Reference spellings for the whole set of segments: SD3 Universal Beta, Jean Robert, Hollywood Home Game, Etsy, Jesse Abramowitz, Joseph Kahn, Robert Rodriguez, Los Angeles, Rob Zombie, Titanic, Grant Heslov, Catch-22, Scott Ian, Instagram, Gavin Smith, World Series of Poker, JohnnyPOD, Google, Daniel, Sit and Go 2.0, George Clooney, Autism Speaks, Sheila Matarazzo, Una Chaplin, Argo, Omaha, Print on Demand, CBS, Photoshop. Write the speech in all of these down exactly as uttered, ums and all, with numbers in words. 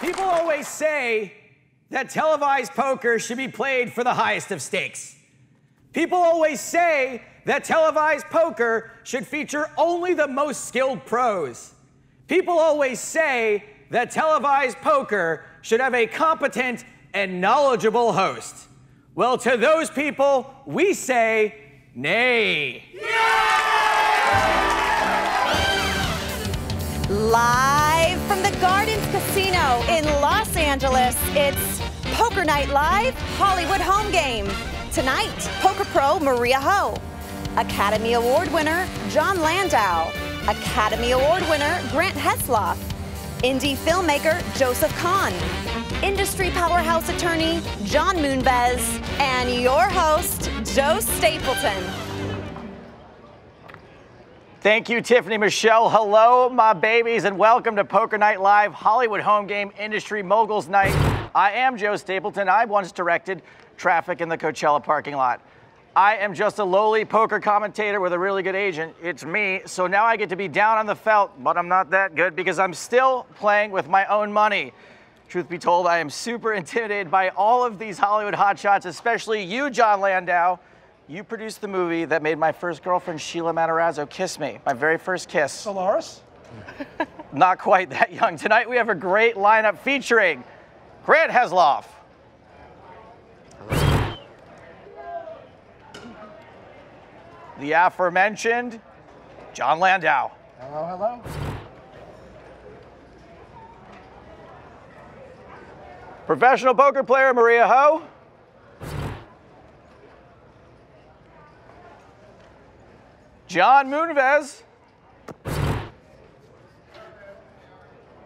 People always say that televised poker should be played for the highest of stakes. People always say that televised poker should feature only the most skilled pros. People always say that televised poker should have a competent and knowledgeable host. Well, to those people, we say nay. Yeah! Live from the Gardens Casino in Los Angeles, it's Poker Night Live Hollywood Home Game. Tonight, poker pro Maria Ho, Academy Award winner Jon Landau, Academy Award winner Grant Heslov, indie filmmaker Joseph Kahn, industry powerhouse attorney Jon Moonves, and your host, Joe Stapleton. Thank you, Tiffany Michelle. Hello, my babies, and welcome to Poker Night Live, Hollywood Home Game Industry Moguls Night. I am Joe Stapleton. I once directed traffic in the Coachella parking lot. I am just a lowly poker commentator with a really good agent. It's me, so now I get to be down on the felt, but I'm not that good because I'm still playing with my own money. Truth be told, I am super intimidated by all of these Hollywood hotshots, especially you, Jon Landau. You produced the movie that made my first girlfriend, Sheila Matarazzo, kiss me. My very first kiss. Solaris? Not quite that young. Tonight we have a great lineup featuring Grant Heslov, the aforementioned Jon Landau. Hello, hello. Professional poker player Maria Ho. Jon Moonves.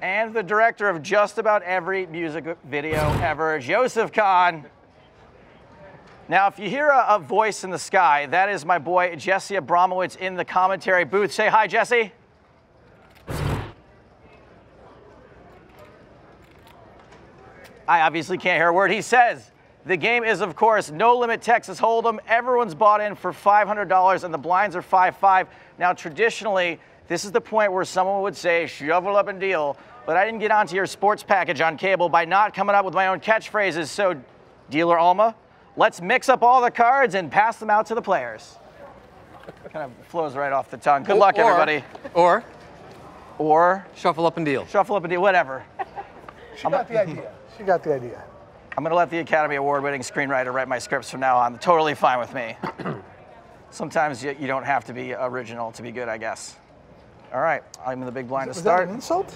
And the director of just about every music video ever, Joseph Kahn. Now, if you hear a, a voice in the sky, that is my boy, Jesse Abramowitz, in the commentary booth. Say hi, Jesse. I obviously can't hear a word he says. The game is, of course, No Limit Texas Hold'em. Everyone's bought in for five hundred dollars, and the blinds are five five. Now, traditionally, this is the point where someone would say, shovel up and deal, but I didn't get onto your sports package on cable by not coming up with my own catchphrases, so dealer Alma, let's mix up all the cards and pass them out to the players. Kind of flows right off the tongue. Good luck, or, everybody. Or, or shuffle up and deal. Shuffle up and deal, whatever. She I'm, got the idea. She got the idea. I'm going to let the Academy Award-winning screenwriter write my scripts from now on. Totally fine with me. Sometimes you, you don't have to be original to be good, I guess. All right, I'm in the big blind was to start. That an insult?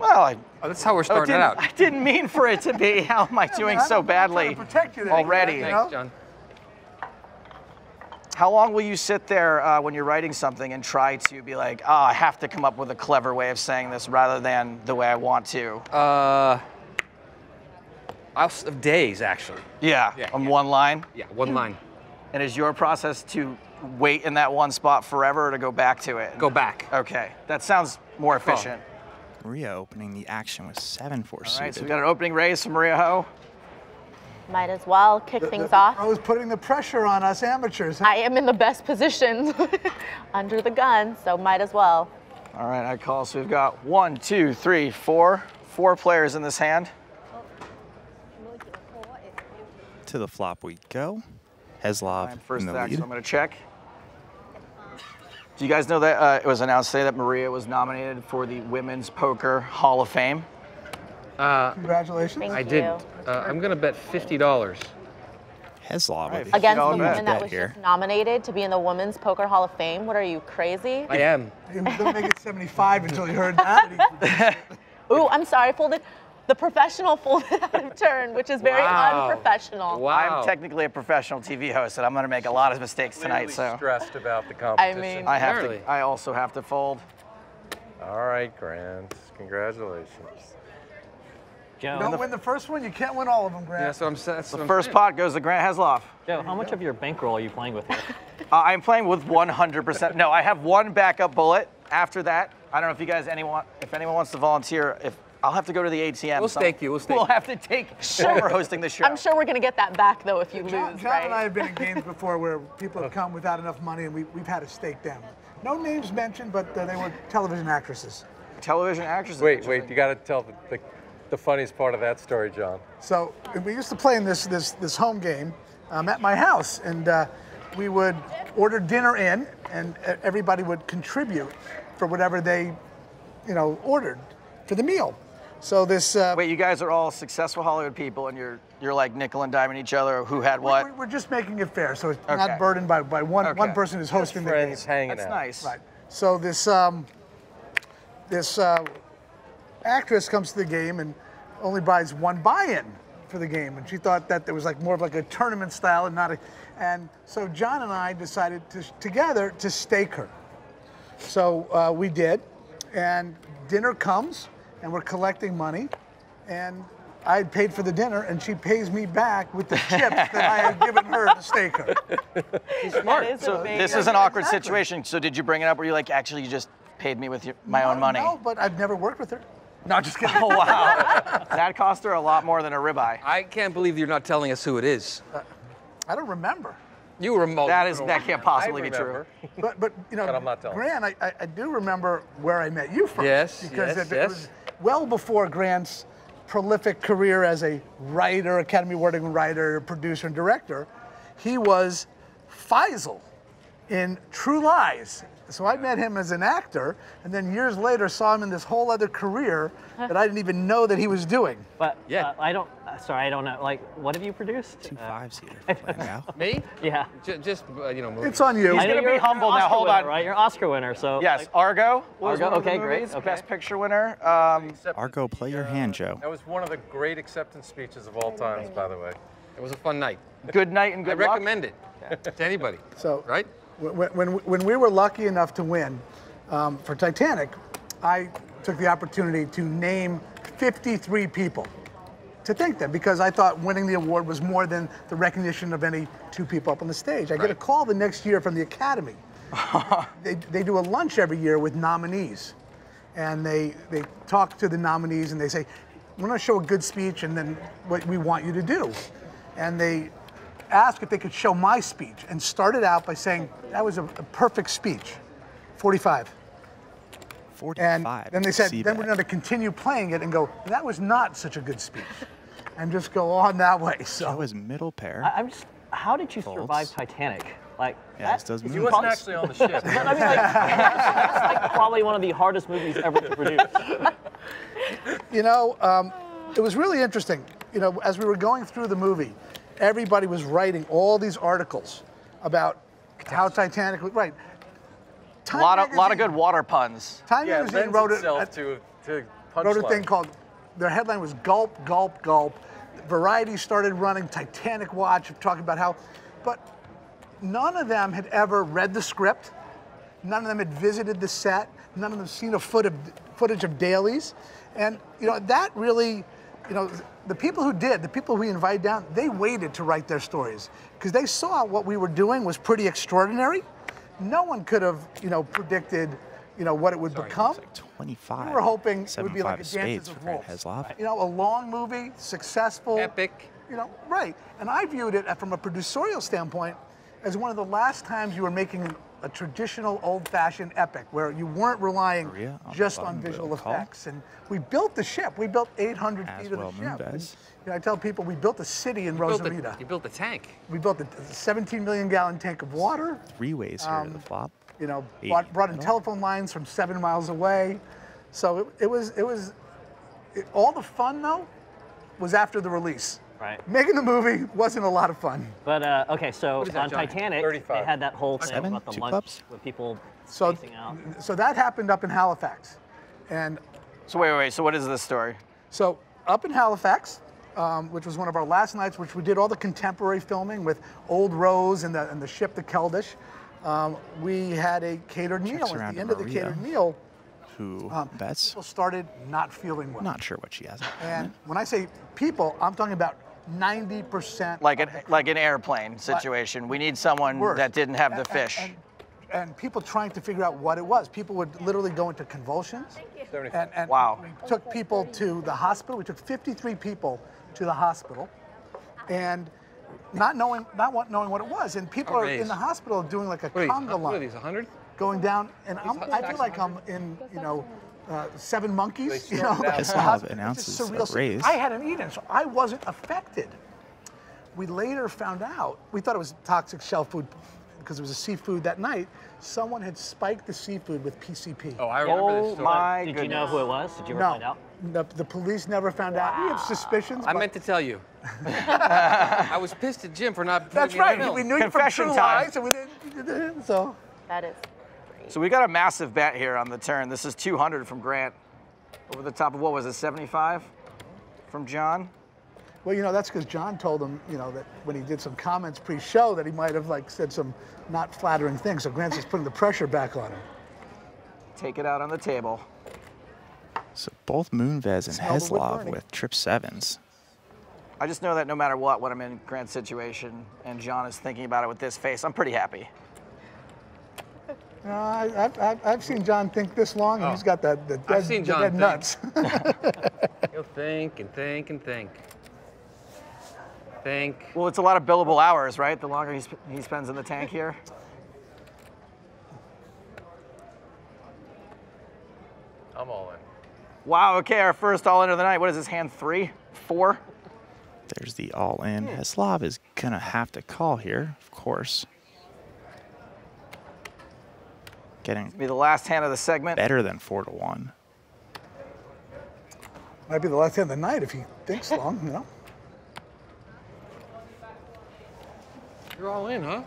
Well, I, oh, that's how we're starting it out. I didn't mean for it to be. How am I yeah, doing man, so badly to protect you already? You know? Thanks, Jon. How long will you sit there uh, when you're writing something and try to be like, oh, I have to come up with a clever way of saying this rather than the way I want to? Uh, I'll, days, actually. Yeah, yeah on yeah. one line? Yeah, one line. And is your process to wait in that one spot forever or to go back to it? Go back. Okay, that sounds more efficient. Oh. Maria opening the action with seven four suited. All right, so we got an opening raise from Maria Ho. Might as well kick the, things the, off. I was putting the pressure on us amateurs. Huh? I am in the best position under the gun, so might as well. All right, I call. So we've got one, two, three, four, four players in this hand. To the flop we go. Heslov first in the action. I'm going to check. Do you guys know that uh, it was announced today that Maria was nominated for the Women's Poker Hall of Fame? Uh, Congratulations. Thank I did. Uh, I'm going to bet fifty dollars. Heslov. Right, against the woman that was here. Just nominated to be in the Women's Poker Hall of Fame? What, are you crazy? I am. Don't make it seventy-five until you heard that. Ooh, I'm sorry, folded. The professional folded out of turn, which is very wow. unprofessional. Wow. I'm technically a professional T V host, and I'm going to make a lot of mistakes tonight. So stressed about the competition. I mean, I have to, I also have to fold. All right, Grant. Congratulations. Joe, you don't the, win the first one, you can't win all of them, Grant. Yeah, so I'm, that's the what I'm first saying. Pot goes to Grant Heslov. Joe, how much go. of your bankroll are you playing with here? uh, I'm playing with one hundred percent. No, I have one backup bullet. After that, I don't know if you guys anyone, if anyone wants to volunteer. If I'll have to go to the A T M. We'll stake you. We'll stake We'll you. have to take sure. We're hosting the show. I'm sure we're going to get that back, though, if you John, lose, John right? and I have been in games before where people have come without enough money, and we, we've had to stake them. No names mentioned, but uh, they were television actresses. Television actresses? Wait, wait. You got to tell the, the, the funniest part of that story, John. So we used to play in this, this, this home game um, at my house, and uh, we would order dinner in, and everybody would contribute for whatever they, you know, ordered for the meal. So this. Uh, Wait, you guys are all successful Hollywood people, and you're you're like nickel and diming each other. Who had what? We're, we're just making it fair, so it's okay. not burdened by by one okay. one person who's hosting the game. Friends hanging out. That's nice. Right. So this um, this uh, actress comes to the game and only buys one buy-in for the game, and she thought that there was like more of like a tournament style and not a. And so John and I decided to together to stake her. So uh, we did, and dinner comes. And we're collecting money, and I had paid for the dinner, and she pays me back with the chips that I had given her to stake her. She's smart. That is so amazing. This is an awkward exactly. situation. So did you bring it up? Were you like, actually, you just paid me with your, my no, own money? No, but I've never worked with her. No, just kidding. Oh, wow. That cost her a lot more than a ribeye. I can't believe you're not telling us who it is. Uh, I don't remember. You were remote. That is that can't possibly be true. But but you know, but I'm not telling. Grant, I, I I do remember where I met you from. Yes, because yes, it, yes. It was, well before Grant's prolific career as a writer, Academy Award-winning writer, producer, and director, he was Faisal in True Lies. So I met him as an actor, and then years later saw him in this whole other career that I didn't even know that he was doing. But yeah, uh, I don't. Uh, sorry, I don't know. Like, what have you produced? Two fives here. Right now. Me? Yeah. J just uh, you know. Movies. It's on you. He's I gonna be humble now. Hold winner, on. Right? You're an Oscar winner, so. Yes. Like, Argo. Was Argo. One of okay, the great. Okay. Best Picture winner. Um, Argo, play your uh, hand, Joe. That was one of the great acceptance speeches of all times, by the way. It was a fun night. Good night and good luck. I recommend it yeah. to anybody. So right. When, when, when we were lucky enough to win um, for Titanic, I took the opportunity to name fifty-three people, to thank them, because I thought winning the award was more than the recognition of any two people up on the stage. I right. get a call the next year from the Academy. they, they do a lunch every year with nominees, and they, they talk to the nominees, and they say, we're going to show a good speech and then what we want you to do. And they asked if they could show my speech, and started out by saying, that was a, a perfect speech, forty-five. forty-five. And then they said, then that. We're going to continue playing it and go, that was not such a good speech, and just go on that way. So that was middle pair. I, I'm just, how did you Bolts. survive Titanic? Like, yeah, that, does you wasn't actually on the ship. I mean, like, that's like probably one of the hardest movies ever to produce. You know, um, it was really interesting. You know, as we were going through the movie, everybody was writing all these articles about how Titanic was, right. Time a lot of, magazine, lot of good water puns. Time yeah, magazine wrote, it, uh, to, to wrote a thing called, their headline was Gulp, Gulp, Gulp. Variety started running Titanic Watch, talking about how, but none of them had ever read the script. None of them had visited the set. None of them seen a foot of, footage of dailies. And, you know, that really, you know, the people who did, the people we invited down, they waited to write their stories because they saw what we were doing was pretty extraordinary. No one could have, you know, predicted, you know, what it would Sorry, become. It was like twenty-five. We were hoping it would be like a Dances of Wolves. You know, a long movie, successful, epic. You know, right? And I viewed it from a producerial standpoint as one of the last times you were making a traditional, old-fashioned epic where you weren't relying Maria, just on visual effects. And we built the ship. We built eight hundred As feet of well the ship. And, you know, I tell people we built a city in you Rosarita. Built a, you built a tank. We built a seventeen million gallon tank of water. Three ways here um, to the flop. You know, brought, brought in telephone lines from seven miles away. So it, it was, it was, it, all the fun though was after the release. Right. Making the movie wasn't a lot of fun. But, uh, okay, so on that, Titanic, thirty-five. They had that whole thing Seven, about the lunch clubs? With people so, spacing out. So that happened up in Halifax. And so wait, wait, wait, so what is this story? So up in Halifax, um, which was one of our last nights, which we did all the contemporary filming with Old Rose and the, and the ship, the Keldish, um, we had a catered meal. At the end Maria, of the catered meal, who um, bets? People started not feeling well. Not sure what she has. And when I say people, I'm talking about ninety percent like an like an airplane situation. But we need someone worse. That didn't have and, the fish. And, and, and people trying to figure out what it was. People would literally go into convulsions. Thank you. thirty-five. And, and wow. We took people to the hospital. We took fifty-three people to the hospital, and not knowing, not what, knowing what it was. And people Amazing. are in the hospital doing like a what conga line. What are these, one hundred? Going down, and I'm, I feel like I'm in, you know, uh, Seven Monkeys. You know, like, have an ounce of raise. I hadn't eaten, so I wasn't affected. We later found out, we thought it was toxic shell food because it was a seafood that night. Someone had spiked the seafood with P C P. Oh, I remember oh this story. My Did goodness. you know who it was? Did you ever no. find out? The, the police never found wow. out. We had suspicions. I meant to tell you. I was pissed at Jim for not. That's right. The we knew you from True Lies, and we didn't. So that is. Great. So we got a massive bet here on the turn. This is two hundred from Grant, over the top of what was it, seventy-five, from John. Well, you know, that's because John told him, you know, that when he did some comments pre-show that he might have, like, said some not flattering things. So Grant's just putting the pressure back on him. Take it out on the table. So both Moonves and Heslov with trip sevens. I just know that no matter what, when I'm in Grant's situation and John is thinking about it with this face, I'm pretty happy. Uh, I, I, I've seen John think this long, and oh. he's got that, that dead, I've seen John dead nuts. He'll think and think and think. Think. Well, it's a lot of billable hours, right? The longer he, sp he spends in the tank here. I'm all in. Wow, okay, our first all-in of the night. What is this, hand three, four? There's the all-in. Hmm. Heslov is gonna have to call here, of course. Getting It'll be the last hand of the segment. Better than four to one. Might be the last hand of the night if he thinks long, you know? You're all in, huh?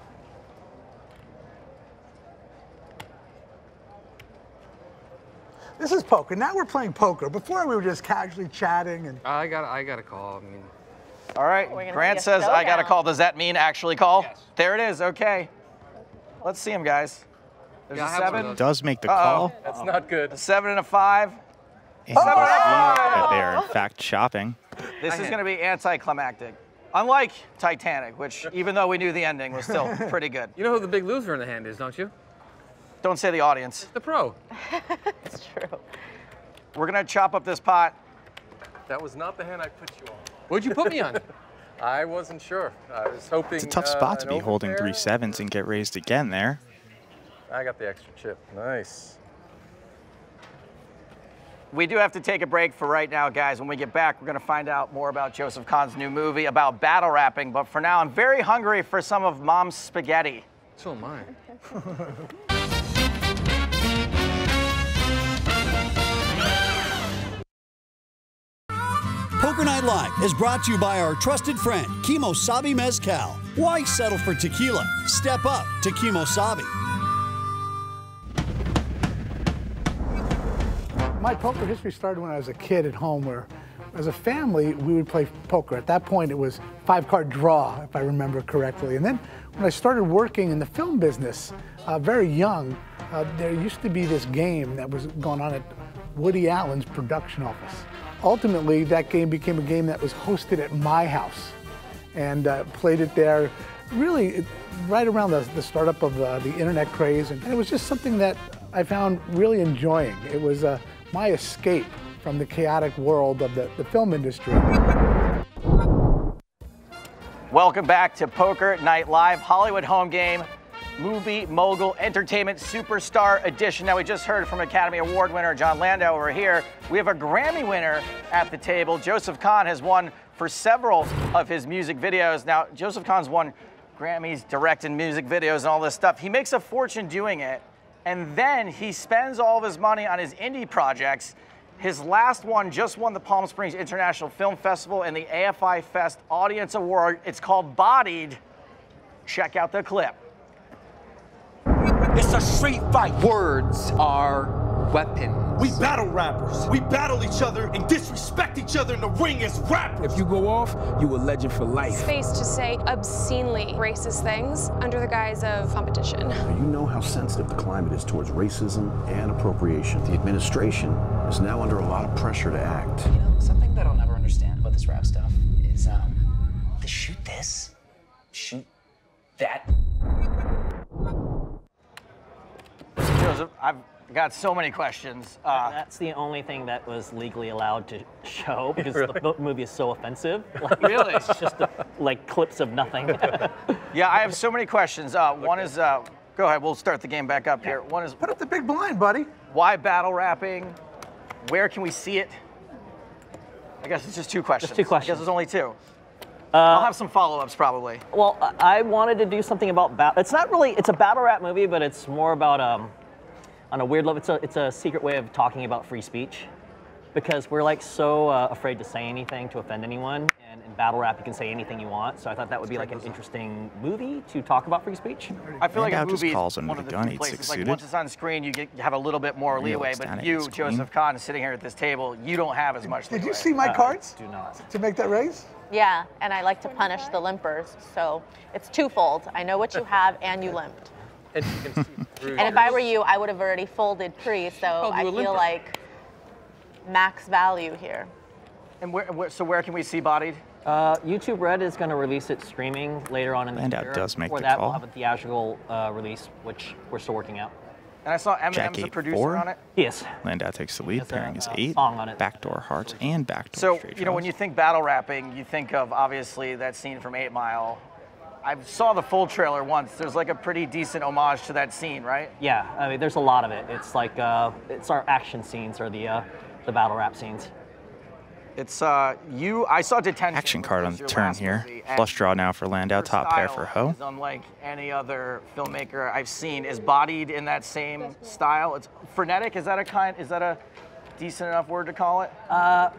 This is poker. Now we're playing poker. Before we were just casually chatting and. I got. I got a call. I mean. All right. Grant says I got a call. Does that mean actually call? Yes. There it is. Okay. Let's see him, guys. There's yeah, a seven. Does make the uh-oh. call. That's not good. A seven and a five. And oh! Seven and a five. They are in fact shopping. This I is going to be anticlimactic. Unlike Titanic, which even though we knew the ending was still pretty good. You know who the big loser in the hand is, don't you? Don't say the audience. It's the pro. It's true. We're gonna chop up this pot. That was not the hand I put you on. What'd you put me on? I wasn't sure. I was hoping. It's a tough spot uh, to be holding pair. three sevens and get raised again there. I got the extra chip. Nice. We do have to take a break for right now, guys. When we get back, we're going to find out more about Joseph Kahn's new movie, about battle rapping. But for now, I'm very hungry for some of Mom's spaghetti. So am I. Poker Night Live is brought to you by our trusted friend, Kemosabe Mezcal. Why settle for tequila? Step up to Kemosabe. My poker history started when I was a kid at home, where as a family, we would play poker. At that point, it was five-card draw, if I remember correctly. And then when I started working in the film business, uh, very young, uh, there used to be this game that was going on at Woody Allen's production office. Ultimately, that game became a game that was hosted at my house, and uh, played it there, really it, right around the, the startup of uh, the internet craze. And it was just something that I found really enjoying. It was a uh, my escape from the chaotic world of the, the film industry. Welcome back to Poker Night Live, Hollywood Home Game, Movie Mogul Entertainment Superstar Edition. Now, we just heard from Academy Award winner Jon Landau over here. We have a Grammy winner at the table. Joseph Kahn has won for several of his music videos. Now, Joseph Kahn's won Grammys, directing music videos and all this stuff. He makes a fortune doing it. And then he spends all of his money on his indie projects. His last one just won the Palm Springs International Film Festival and the A F I Fest Audience Award. It's called Bodied. Check out the clip. It's a street fight. Words are weapons. We battle rappers. We battle each other and disrespect each other in the ring as rappers. If you go off, you a legend for life. Space to say obscenely racist things under the guise of competition. You know how sensitive the climate is towards racism and appropriation. The administration is now under a lot of pressure to act. You know, something that I'll never understand about this rap stuff is um, the shoot this, shoot that. Joseph, I've I got so many questions. Uh, That's the only thing that was legally allowed to show because really? the movie is so offensive. Like, really? It's just a, like clips of nothing. Yeah, I have so many questions. Uh, one okay. is, uh, go ahead, we'll start the game back up yeah. here. One is, put up the big blind, buddy. Why battle rapping? Where can we see it? I guess it's just two questions. Just two questions. I guess there's only two. Uh, I'll have some follow-ups probably. Well, I wanted to do something about battle. It's not really, it's a battle rap movie, but it's more about, um, on a weird level, it's a, it's a secret way of talking about free speech because we're like so uh, afraid to say anything to offend anyone. And in battle rap, you can say anything you want. So I thought that would be like an interesting movie to talk about free speech. I feel like a movie is one of the places, like once it's on screen, you, get, you have a little bit more leeway, but you, Joseph Kahn, sitting here at this table, you don't have as much leeway. Did you see my cards? Do not. To make that raise? Yeah, and I like to punish the limpers. So it's twofold. I know what you have and you limped. And, you can see through. And if I were you, I would have already folded pre, so oh, I feel limper. like max value here. And where, where, so where can we see Bodied? Uh, YouTube Red is going to release it streaming later on in the Landau year. Does make Before the that, call. We'll have a theatrical uh, release, which we're still working out. And I saw Eminem's a producer four. on it. Yes. Landau takes the lead, has pairing a, is uh, eight. Song on it. Backdoor Hearts and Backdoor So, straight you know, trials. When you think battle rapping, you think of, obviously, that scene from eight mile. I saw the full trailer once. There's like a pretty decent homage to that scene, right? Yeah, I mean, there's a lot of it. It's like, uh, it's our action scenes or the uh, the battle rap scenes. It's uh, you. I saw Detention. Action card on the turn here. Flush draw now for Landau. Top pair for Ho. Is unlike any other filmmaker I've seen. Is Bodied in that same style? It's frenetic. Is that a kind? Is that a decent enough word to call it? Uh,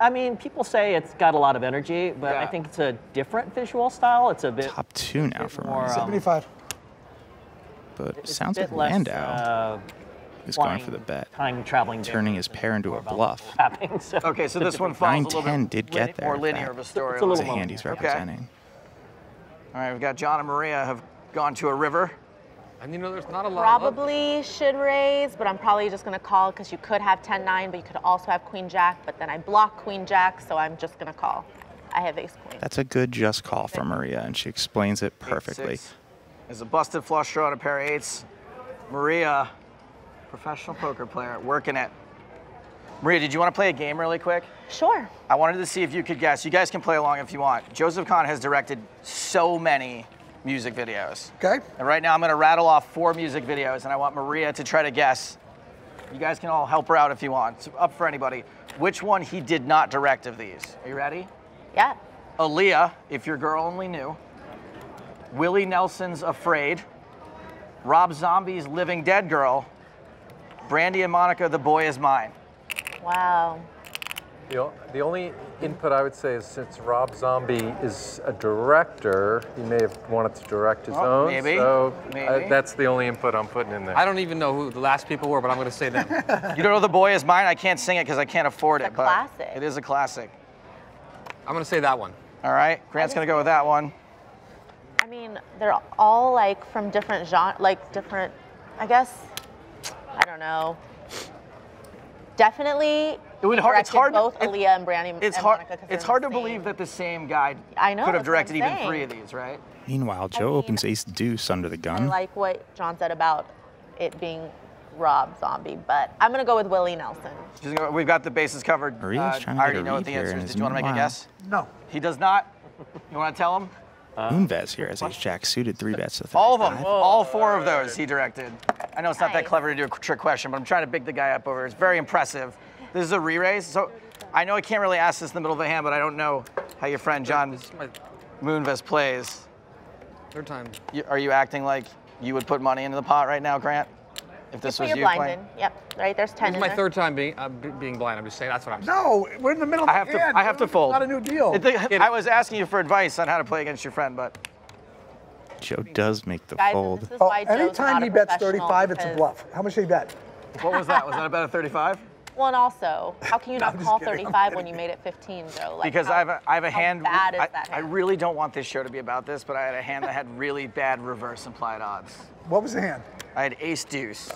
I mean, people say it's got a lot of energy, but yeah. I think it's a different visual style. It's a bit top two now for more, seventy-five. Um, but it sounds like Landau uh, is going for the bet. Time traveling, turning his pair into a bluff. Tapping, so okay, so this one falls a little bit did get there, more linear of a story. It's a, little a hand he's representing. Okay. All right, we've got John and Maria have gone to a river. And you know, there's not a lot Probably of should raise, but I'm probably just gonna call because you could have ten nine, but you could also have queen jack, but then I block queen jack, so I'm just gonna call. I have ace queen. That's a good just call from Maria, and she explains it perfectly. There's a busted flush draw and a pair of eights. Maria, professional poker player, working it. Maria, did you want to play a game really quick? Sure. I wanted to see if you could guess. You guys can play along if you want. Joseph Kahn has directed so many music videos. Okay. And right now I'm gonna rattle off four music videos and I want Maria to try to guess. You guys can all help her out if you want. It's up for anybody. Which one he did not direct of these. Are you ready? Yeah. Aaliyah, If Your Girl Only Knew. Willie Nelson's Afraid. Rob Zombie's Living Dead Girl. Brandy and Monica, The Boy Is Mine. Wow. You know, the only input I would say is since Rob Zombie is a director, he may have wanted to direct his oh, own. Maybe. So maybe. I, that's the only input I'm putting in there. I don't even know who the last people were, but I'm going to say them. You don't know The Boy Is Mine? I can't sing it because I can't afford it's it. It's a classic. It is a classic. I'm going to say that one. All right. Grant's going to go with that one. I mean, they're all like from different genres, like different, I guess, I don't know. Definitely. It would hard, it's hard. Both it, Aaliyah and Brandy. It's and hard. Monica, it's hard to believe that the same guy I know, could have directed even three of these, right? Meanwhile, Joe I mean, opens Ace Deuce under the gun. I like what John said about it being Rob Zombie, but I'm gonna go with Willie Nelson. We've got the bases covered. Maria's uh, trying to I already know what the answer is. Did you want to make a guess? No. He does not. You want to tell him? Uh, Moonves here as Ace Jack suited three bets to thirty-five. All of them. Whoa. All four of those he directed. I know it's not nice. That clever to do a trick question, but I'm trying to big the guy up over. It's very impressive. This is a re-raise, so I know I can't really ask this in the middle of the hand, but I don't know how your friend Jon Moonves plays. Third time. You, are you acting like you would put money into the pot right now, Grant? If this was you blind playing? In. Yep, right, there's ten in there. It's my third time being, uh, being blind, I'm just saying, that's what I'm saying. No, we're in the middle of the I have hand. To, I have to fold. It's not a new deal. It, the, I was asking you for advice on how to play against your friend, but. Joe does make the Guys, fold. Oh, anytime he bets thirty-five, it's a bluff. How much did he bet? What was that? Was that about a thirty-five? Well, and also, how can you no, not call kidding, thirty-five when you made it fifteen, though? Like, because how, I have a, I have a hand, bad is I, that hand. I really don't want this show to be about this, but I had a hand that had really bad reverse implied odds. What was the hand? I had ace deuce.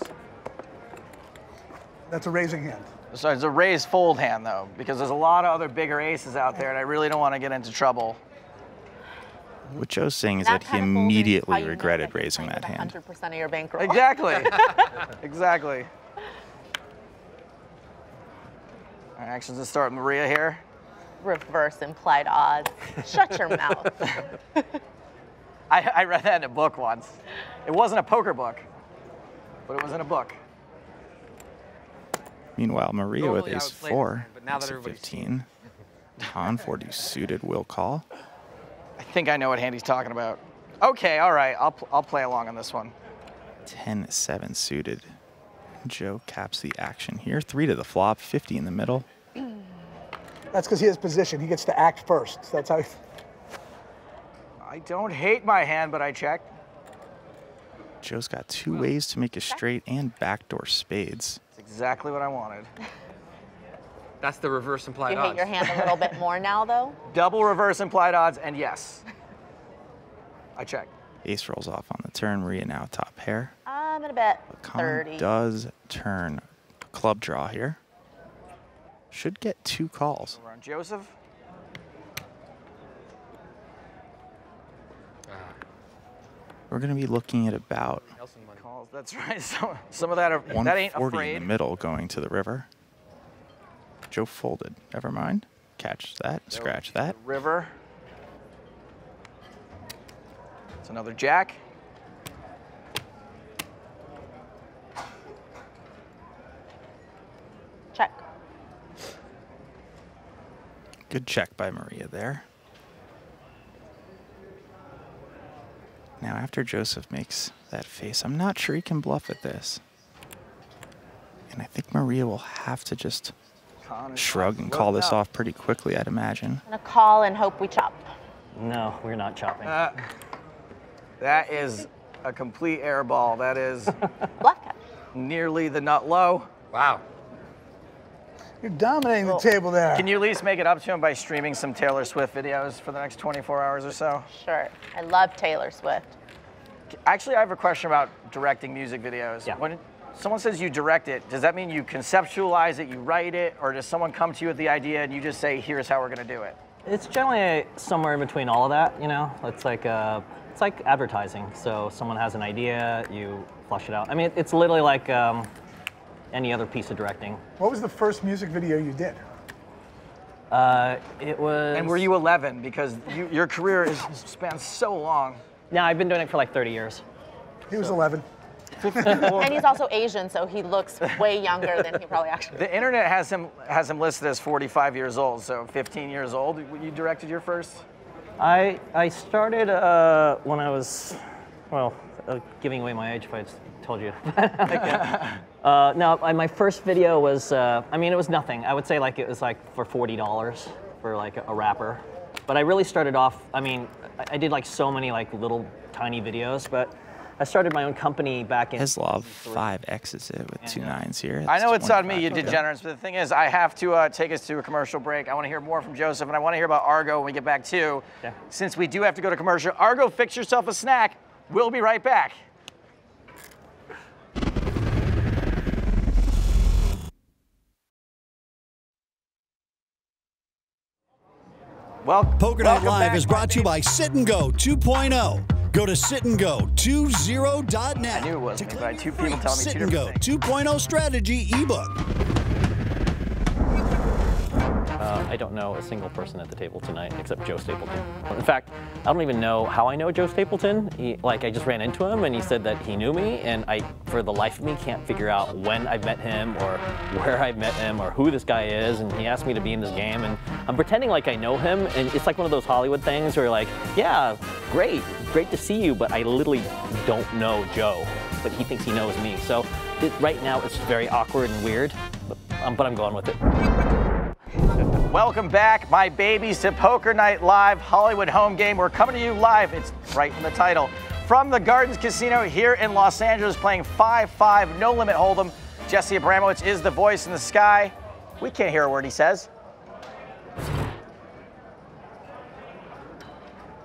That's a raising hand. So it's a raise fold hand, though, because there's a lot of other bigger aces out there, and I really don't want to get into trouble. What Joe's saying is that, that he immediately regretted raising that hand. one hundred percent of your bankroll. Exactly. Exactly. All right, actions to start, Maria here. Reverse implied odds. Shut your mouth. I, I read that in a book once. It wasn't a poker book, but it was in a book. Meanwhile, Maria Normally with ace four, but now that everybody's fifteen. Con forty suited will call. I think I know what hand he's talking about. Okay, all right, I'll, I'll play along on this one. ten seven suited. Joe caps the action here. Three to the flop, fifty in the middle. That's because he has position. He gets to act first. So that's how. He... I don't hate my hand, but I check. Joe's got two well, ways to make a straight and backdoor spades. That's exactly what I wanted. That's the reverse implied you odds. You hate your hand a little bit more now, though? Double reverse implied odds, and yes. I check. Ace rolls off on the turn. Maria now top pair. I'm going to bet thirty. Does turn club draw here. Should get two calls. We're on Joseph. Uh, We're going to be looking at about calls. That's right. So, some of that are that ain't afraid. In the middle going to the river. Joe folded. Never mind. Catch that. Scratch that. River. It's another jack. Check. Good check by Maria there. Now after Joseph makes that face, I'm not sure he can bluff at this. And I think Maria will have to just shrug and call this off pretty quickly, I'd imagine. I'm gonna call and hope we chop. No, we're not chopping. Uh, that is a complete air ball. That is nearly the nut low. Wow. You're dominating cool. the table there. Can you at least make it up to him by streaming some Taylor Swift videos for the next twenty-four hours or so? Sure. I love Taylor Swift. Actually, I have a question about directing music videos. Yeah. When someone says you direct it, does that mean you conceptualize it, you write it, or does someone come to you with the idea and you just say, here's how we're going to do it? It's generally somewhere in between all of that, you know? It's like, uh, it's like advertising. So someone has an idea, you flush it out. I mean, it's literally like um, any other piece of directing. What was the first music video you did? Uh, it was... And were you eleven? Because you, your career has spanned so long. Yeah, I've been doing it for like thirty years. He was so. eleven. And he's also Asian, so he looks way younger than he probably actually is. The internet has him has him listed as forty-five years old, so fifteen years old. You directed your first? I I started uh, when I was, well, uh, giving away my age if I told you. uh, no, I, my first video was, uh, I mean, it was nothing. I would say like it was like for forty dollars for like a rapper. But I really started off, I mean, I, I did like so many like little tiny videos, but I started my own company back in... Heslov five X's it with two nines here. That's I know it's on me, you degenerates, but the thing is, I have to uh, take us to a commercial break. I want to hear more from Joseph, and I want to hear about Argo when we get back, too. Yeah. Since we do have to go to commercial, Argo, fix yourself a snack. We'll be right back. Well, Poker Night Live is brought to you by Sit and Go two point oh. Go to sit and go two point oh dot net. I knew it wasn't me, but I had two people telling me Sit and Go two point oh strategy ebook. Uh, I don't know a single person at the table tonight except Joe Stapleton. In fact, I don't even know how I know Joe Stapleton. He, like, I just ran into him and he said that he knew me, and I, for the life of me, can't figure out when I met him or where I met him or who this guy is. And he asked me to be in this game, and I'm pretending like I know him. And it's like one of those Hollywood things where you're like, yeah, great. Great to see you, but I literally don't know Joe, but he thinks he knows me. So it, right now it's very awkward and weird, but, um, but I'm going with it. Welcome back, my babies, to Poker Night Live, Hollywood home game. We're coming to you live, it's right in the title, from the Gardens Casino here in Los Angeles, playing five five, no limit hold'em. Jesse Abramowitz is the voice in the sky. We can't hear a word he says.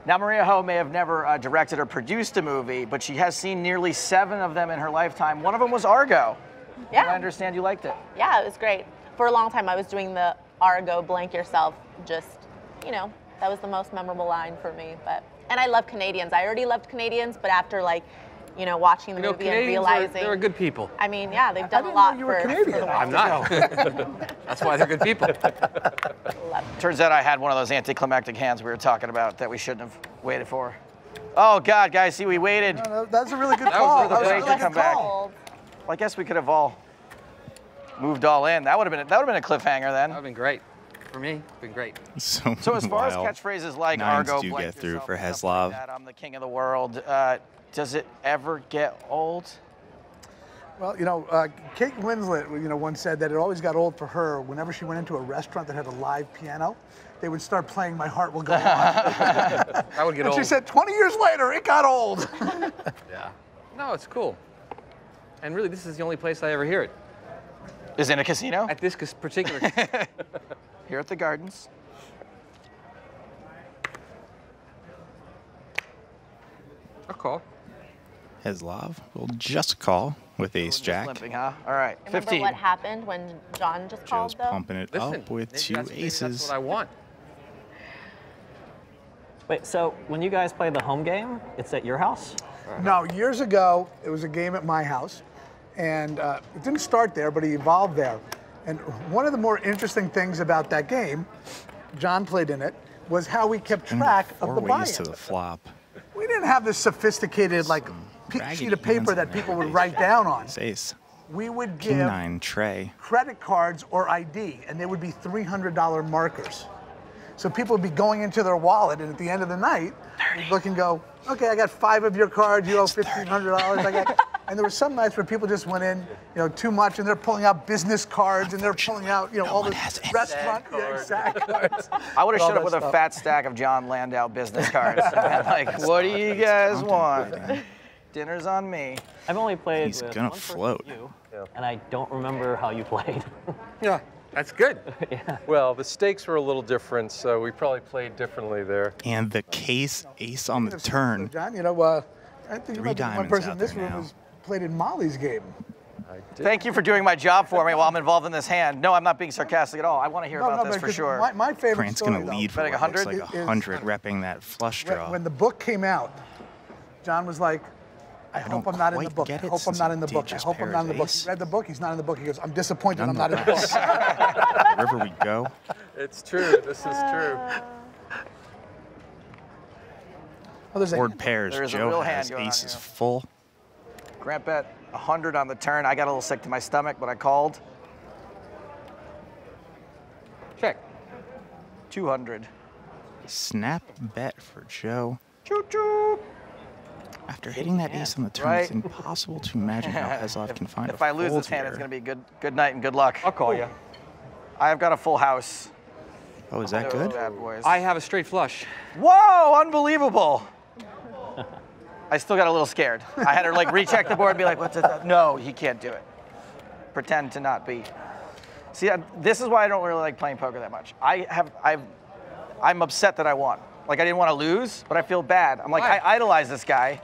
Now, Maria Ho may have never uh, directed or produced a movie, but she has seen nearly seven of them in her lifetime. One of them was Argo. Yeah. And I understand you liked it. Yeah, it was great. For a long time, I was doing the Argo blank yourself, just, you know, that was the most memorable line for me. But and I love Canadians. I already loved Canadians, but after like, you know, watching the you know, movie Canadians and realizing are, they're good people. I mean, yeah, they've done I didn't a lot know you were for, Canadian. For I'm not. That's why they're good people. Turns out I had one of those anticlimactic hands we were talking about that we shouldn't have waited for. Oh God, guys, see, we waited. No, no, that's a really good call. That was really, that was really good call. Well, I guess we could have all moved all in. That would have been that would have been a cliffhanger then. That would have been great. For me, been great. So, so as far as catchphrases like Nines Argo, do get through for Heslov. Like I'm the king of the world. Uh, does it ever get old? Well, you know, uh, Kate Winslet, you know, once said that it always got old for her whenever she went into a restaurant that had a live piano. They would start playing "My Heart Will Go On." That would get and old. And she said, twenty years later, it got old. Yeah. No, it's cool. And really, this is the only place I ever hear it. Is it in a casino? At this particular casino. Here at the Gardens. A call. Heslov will just call with ace jack. Limping, huh? All right, remember fifteen. What happened when John just Joe's called, though? Pumping it Listen, up with two that's, aces. That's what I want. Wait, so when you guys play the home game, it's at your house? No, years ago, it was a game at my house. And uh, it didn't start there, but it evolved there. And one of the more interesting things about that game, John played in it, was how we kept track of the buy-in. To the flop. We didn't have this sophisticated like sheet of paper that people would write down on. Ace. We would give nine tray credit cards or I D, and they would be three hundred dollar markers. So people would be going into their wallet, and at the end of the night, they'd look and go, okay, I got five of your cards, you owe fifteen hundred dollars, I got... And there were some nights where people just went in, you know, too much, and they're pulling out business cards, and they're pulling out, you know, no all this restaurant yeah, exact cards. I would have showed up with stuff. A fat stack of Jon Landau business cards. Like, what do you guys want? Dinner's on me. I've only played. He's with gonna float. You, and I don't remember how you played. Yeah, that's good. Yeah. Well, the stakes were a little different, so we probably played differently there. And the case ace on the turn. John, you know, uh, I think three diamonds person out there now. Played in Molly's game. I did. Thank you for doing my job for me while I'm involved in this hand. No, I'm not being sarcastic at all. I want to hear no, about no, this for sure. My, my favorite Grant's going to lead for like one hundred, like one hundred repping that flush draw. When, when the book came out, John was like, I, I hope I'm not in the book. I hope I'm not in the book. I hope I'm not in the book. He read the book. He's not in the book. He goes, I'm disappointed I'm not in the book. Wherever we go. It's true. This is true. Oh, board pairs. There's Joe a real has hand aces full. Grant bet one hundred on the turn. I got a little sick to my stomach, but I called. Check. two hundred. Snap bet for Joe. Choo choo. After hitting that yeah. ace on the turn, right. It's impossible to imagine how Heslov can find if a If I lose this hand, here. It's going to be good, good night and good luck. I'll call Ooh. You. I've got a full house. Oh, is that good? Bad boys. I have a straight flush. Whoa, unbelievable. I still got a little scared. I had to like recheck the board and be like, what's that? No, he can't do it. Pretend to not be. See, I, this is why I don't really like playing poker that much. I have, I've, I'm upset that I won. Like I didn't want to lose, but I feel bad. I'm like, why? I idolize this guy.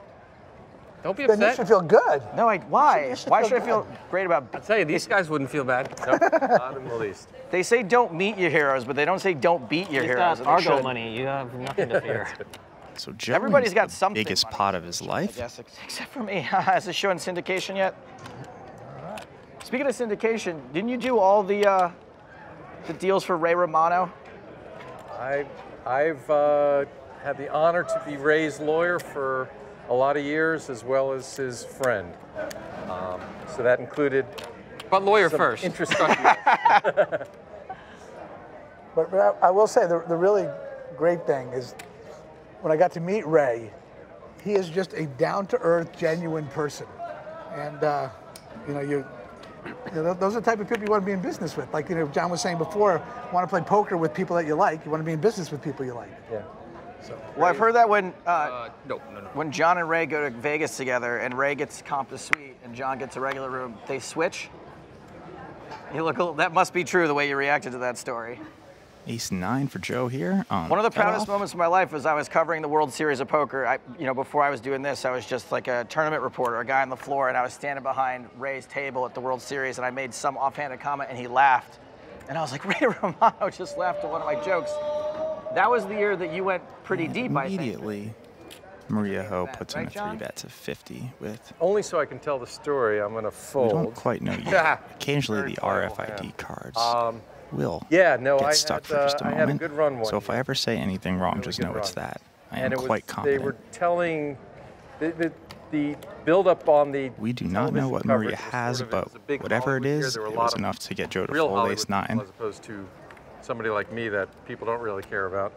Don't be upset. Then you should feel good. No, I, why? Should why should good. I feel great about? I'll tell you, these guys wouldn't feel bad. Nope, not in the least. They say don't meet your heroes, but they don't say don't beat your You've heroes. Got Argo money, you have nothing to fear. So Joe everybody's got the biggest money. Pot of his life. Yes, except for me. Is this show in syndication yet? All right. Speaking of syndication, didn't you do all the uh, the deals for Ray Romano? I, I've uh, had the honor to be Ray's lawyer for a lot of years, as well as his friend. Um, so that included. But lawyer some first. Interesting. but, but I, I will say the, the really great thing is. When I got to meet Ray, he is just a down-to-earth, genuine person. And, uh, you know, you, you know, those are the type of people you want to be in business with. Like, you know, John was saying before, you want to play poker with people that you like. You want to be in business with people you like. Yeah. So, well, Ray, I've heard that when uh, uh, no, no, no. when John and Ray go to Vegas together and Ray gets comp to suite and John gets a regular room, they switch. You look, that must be true, the way you reacted to that story. Ace nine for Joe here. Um, One of the proudest off. moments of my life was I was covering the World Series of Poker. I, you know, before I was doing this, I was just like a tournament reporter, a guy on the floor, and I was standing behind Ray's table at the World Series, and I made some offhanded comment, and he laughed. And I was like, Ray Romano just laughed at one of my jokes. That was the year that you went pretty and deep, immediately, I think. Immediately, Maria Ho puts in a three bet to fifty with. Only so I can tell the story, I'm gonna fold. We don't quite know yet. Occasionally the R F I D cards um, will yeah, no, get I stuck had, for just a uh, moment. A good run so if I ever say anything wrong, really just know run. It's that. I and am quite was, confident. They were telling the, the, the build-up on the. We do not know what Maria has, sort of but whatever it is, it was enough to get Joe to fold ace nine. As opposed to somebody like me that people don't really care about.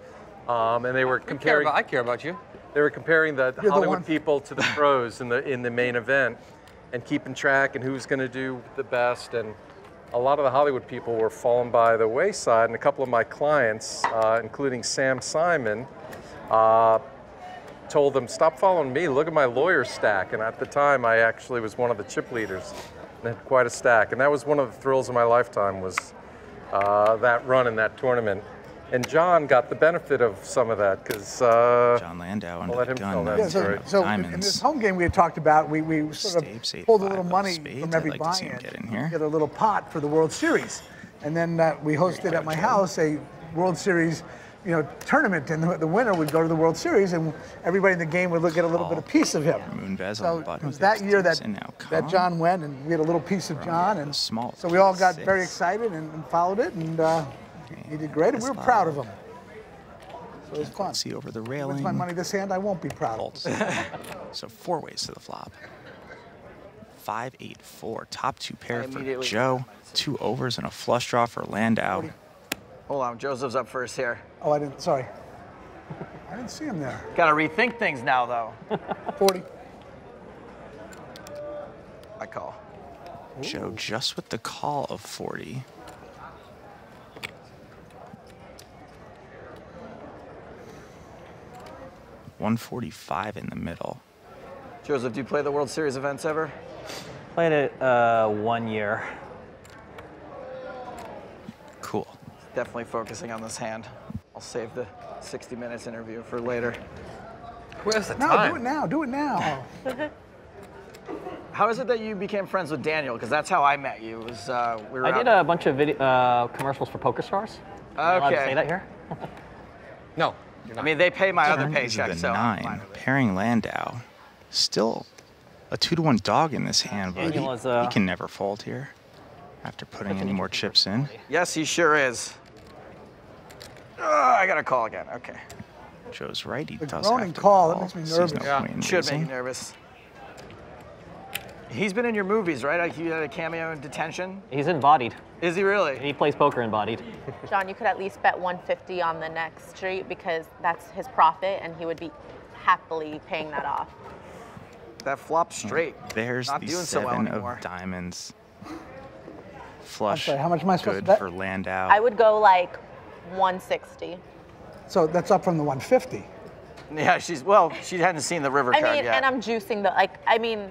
Um, and they were comparing. I care about, I care about you. They were comparing the, the Hollywood the people to the pros in the in the main event, and keeping track and who's going to do the best. And a lot of the Hollywood people were falling by the wayside. And a couple of my clients, uh, including Sam Simon, uh, told them, "Stop following me. Look at my lawyer stack." And at the time, I actually was one of the chip leaders, and had quite a stack. And that was one of the thrills of my lifetime was uh, that run in that tournament. And John got the benefit of some of that because uh, Jon Landau under the gun. Yeah, so, so in, in this home game we had talked about, we, we sort of pulled a little money from every like buy-in, get in here. Get a little pot for the World Series, and then uh, we hosted at my house a World Series, you know, tournament, and the, the winner would go to the World Series, and everybody in the game would look at a little bit of piece of him. Moonves so it was that year that that John went, and we had a little piece of John, and small so we all got six. very excited and, and followed it, and. Uh, He did great, and we were proud of him. So it was fun. See over the railing. With my money this hand, I won't be proud of it. So four ways to the flop. Five, eight, four. Top two pair for Joe. Two overs and a flush draw for Landau. Hold on, Joseph's up first here. Oh, I didn't. Sorry, I didn't see him there. Got to rethink things now, though. Forty. I call. Ooh. Joe just with the call of forty. one forty-five in the middle. Joseph, do you play the World Series events ever? Played it uh, one year. Cool. Definitely focusing on this hand. I'll save the sixty minutes interview for later. Where's the time? No, do it now, do it now. How is it that you became friends with Daniel? Because that's how I met you. It was, uh, we were I did a bunch of video, uh, commercials for PokerStars. Okay. Am I allowed to say that here? No. I mean, they pay my other paycheck, so. Nine, pairing Landau. Still a two to one dog in this hand, but he, uh, he can never fold here after putting any more chips in. Yes, he sure is. Uh, I got to call again, okay. Joe's right, he the does have to call. That makes me nervous. No yeah. Should make you nervous. He's been in your movies, right? He had a cameo in Detention. He's in Bodied. Is he really? He plays poker in Bodied. John, you could at least bet one fifty on the next street because that's his profit, and he would be happily paying that off. That flop straight. Oh, there's Not the doing seven so well anymore. Of diamonds. Flush. Sorry, how much am I supposed good to bet? For Landau. I would go like one sixty. So that's up from the one fifty. Yeah, she's well. She hadn't seen the river I card mean, yet. And I'm juicing the like. I mean.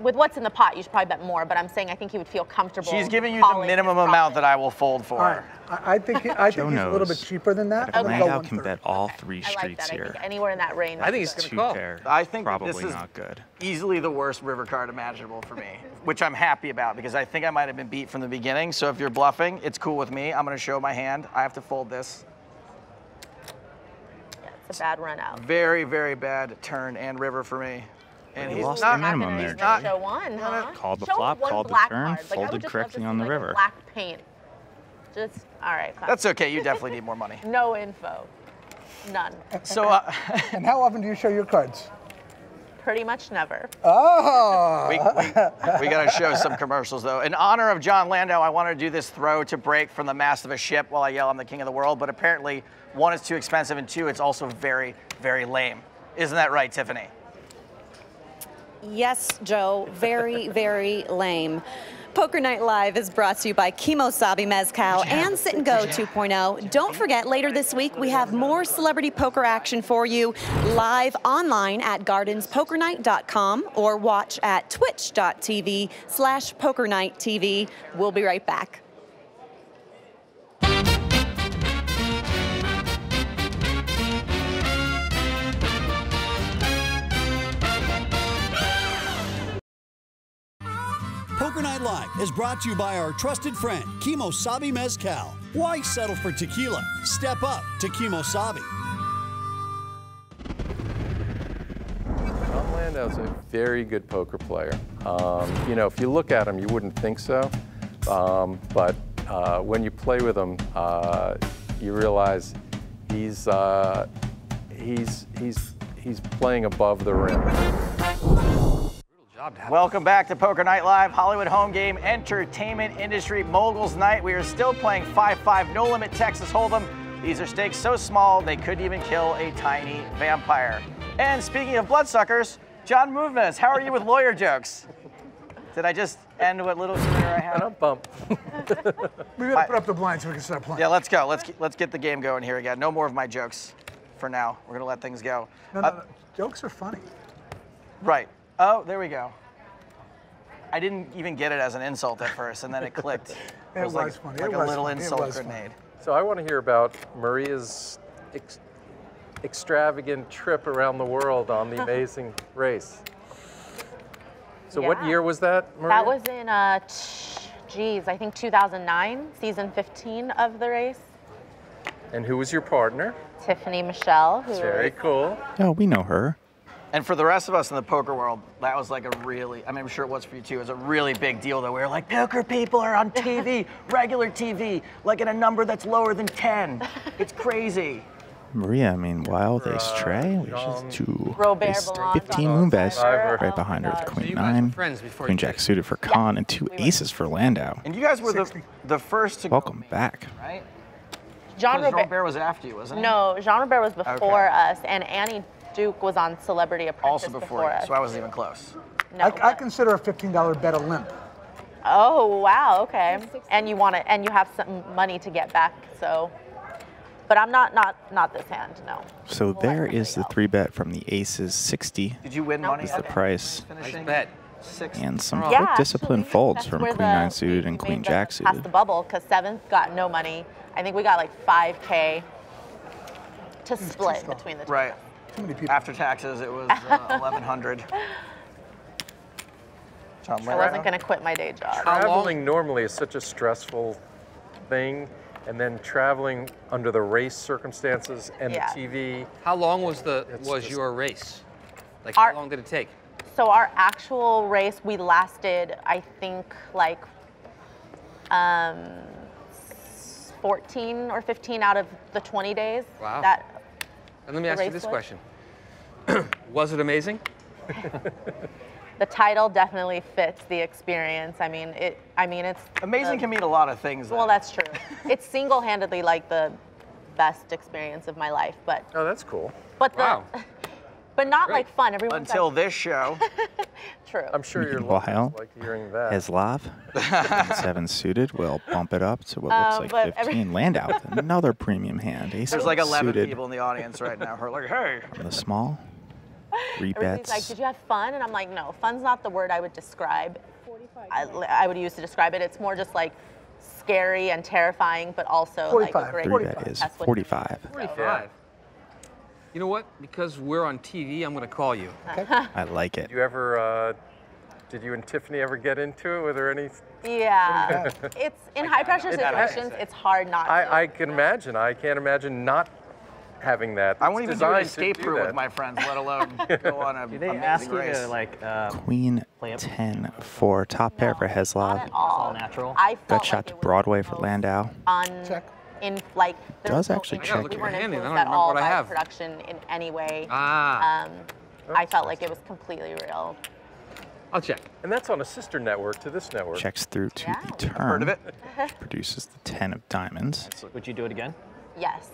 With what's in the pot, you should probably bet more, but I'm saying I think he would feel comfortable. She's giving you the minimum amount that I will fold for. Right. I, I think, he, I think he's a little bit cheaper than that. that Landau can bet all three okay. streets I like here. I think anywhere in that range. I think he's going to call. Pair, I think probably this is not good. Easily the worst river card imaginable for me, which I'm happy about because I think I might have been beat from the beginning. So if you're bluffing, it's cool with me. I'm going to show my hand. I have to fold this. Yeah, it's a bad run out. Very, very bad turn and river for me. And he he's lost not the minimum there. Not show one, huh? Called the show flop, called the turn, like, folded correctly on the like river. Black paint. Just, all right. Class. That's okay. You definitely need more money. No info. None. So, uh, and how often do you show your cards? Pretty much never. Oh! we we, we got to show some commercials, though. In honor of Jon Landau, I wanted to do this throw to break from the mast of a ship while I yell I'm the king of the world, but apparently, one, it's too expensive, and two, it's also very, very lame. Isn't that right, Tiffany? Yes, Joe, very, very lame. Poker Night Live is brought to you by Kemosabe Mezcal and Sit and Go two point oh. Don't forget, later this week, we have more celebrity poker action for you live online at gardens poker night dot com or watch at twitch dot t v slash poker night t v. We'll be right back. Poker Night Live is brought to you by our trusted friend, Kemosabe Mezcal. Why settle for tequila? Step up to Kemosabe. Landau's a very good poker player. Um, you know, if you look at him, you wouldn't think so. Um, but uh, when you play with him, uh, you realize he's, uh, he's, he's, he's playing above the rim. Welcome back to Poker Night Live, Hollywood home game, entertainment industry moguls night. We are still playing five five, no limit Texas Hold'em. These are stakes so small they couldn't even kill a tiny vampire. And speaking of bloodsuckers, Jon Moonves, how are you with lawyer jokes? Did I just end what little career I had? I'm bummed. We gotta put up the blinds so we can start playing. Yeah, let's go. Let's let's get the game going here again. No more of my jokes, for now. We're gonna let things go. No, no, uh, no. Jokes are funny. Right. Oh, there we go. I didn't even get it as an insult at first, and then it clicked. it, it was, was like, funny. Like it a was little funny. Insult grenade. Funny. So I want to hear about Maria's ex extravagant trip around the world on the Amazing Race. So yeah. What year was that, Maria? That was in, uh, geez, I think two thousand nine, season fifteen of the race. And who was your partner? Tiffany Michelle. Who Very cool. Oh, we know her. And for the rest of us in the poker world, that was like a really, I mean, I'm sure it was for you too, it was a really big deal though. We were like, poker people are on T V, regular T V, like at a number that's lower than ten. It's crazy. Maria, I mean, wild ace tray, which is two. Ace fifteen Moonves, right behind her with queen nine. Queen jack suited for Kahn and two aces for Landau. And you guys were the, the first to Welcome back. Right? Jean Robert was after you, wasn't he? No, Jean Robert was before us, and Annie Duke was on Celebrity Apprentice also before, before us. So I wasn't even close. No, I, I consider a fifteen dollar bet a limp. Oh wow, okay. And you want to, and you have some money to get back. So, but I'm not, not, not this hand. No. So we'll there is the three bet from the aces sixty. Did you win no, money? Is okay. the price. Nice bet. Six. And some quick yeah, discipline folds from queen nine suited and queen jack suited. Past the bubble because seventh got no money. I think we got like five K to split between the two. Right. Too many people. After taxes, it was uh, eleven hundred. I wasn't going to quit my day job. Traveling normally is such a stressful thing, and then traveling under the race circumstances and yeah. the T V. How long was the was your race? Like our, how long did it take? So our actual race, we lasted, I think, like um, fourteen or fifteen out of the twenty days. Wow. That. And let me ask you this question. Was it amazing? The title definitely fits the experience. I mean, it. I mean, it's amazing um, can mean a lot of things. Well, though. That's true. It's single-handedly like the best experience of my life. But oh, that's cool. But wow. The, but not Great. Like fun. Everyone until like, this show. True. I'm sure you're wild. Like hearing that. Heslov, seven suited, will bump it up to what um, looks like fifteen. Every... Landau with another premium hand. Ace There's like eleven suited. People in the audience right now who are like, hey. From the small, three bets. Like, did you have fun? And I'm like, no, fun's not the word I would describe. I, I would use to describe it. It's more just like scary and terrifying, but also forty-five. Like a great three bet is forty-five. forty-five. You know what? Because we're on T V, I'm going to call you. Okay. I like it. Did you ever, uh, did you and Tiffany ever get into it? Were there any? Yeah. It's in high-pressure situations, it's hard not I, to. I can imagine. I can't imagine not having that. It's I won't even do an escape room with my friends, let alone go on a they ask you to, like, uh, Queen ten for top pair no, for Heslov. It's all natural. Bet shot like to Broadway for Landau. On Check. In like there does actually no check. We weren't influenced at all by have. Production in any way. Ah. Um, I felt like it was completely real. I'll check. And that's on a sister network to this network. Checks through to yeah. the turn. Heard of it? Which produces the ten of diamonds. Would you do it again? Yes.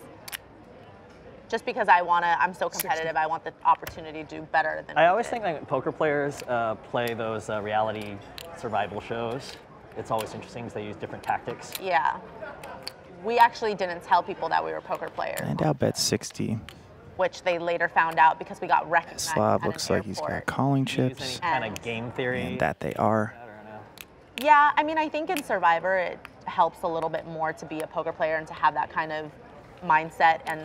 Just because I wanna, I'm so competitive. I want the opportunity to do better than. I always did. Think like poker players uh, play those uh, reality survival shows. It's always interesting because they use different tactics. Yeah. We actually didn't tell people that we were poker players. Landau bet sixty. Which they later found out because we got recognized. Heslov looks like he's got calling chips. Use any kind of game theory. And that they are. Yeah, I mean, I think in Survivor it helps a little bit more to be a poker player and to have that kind of mindset and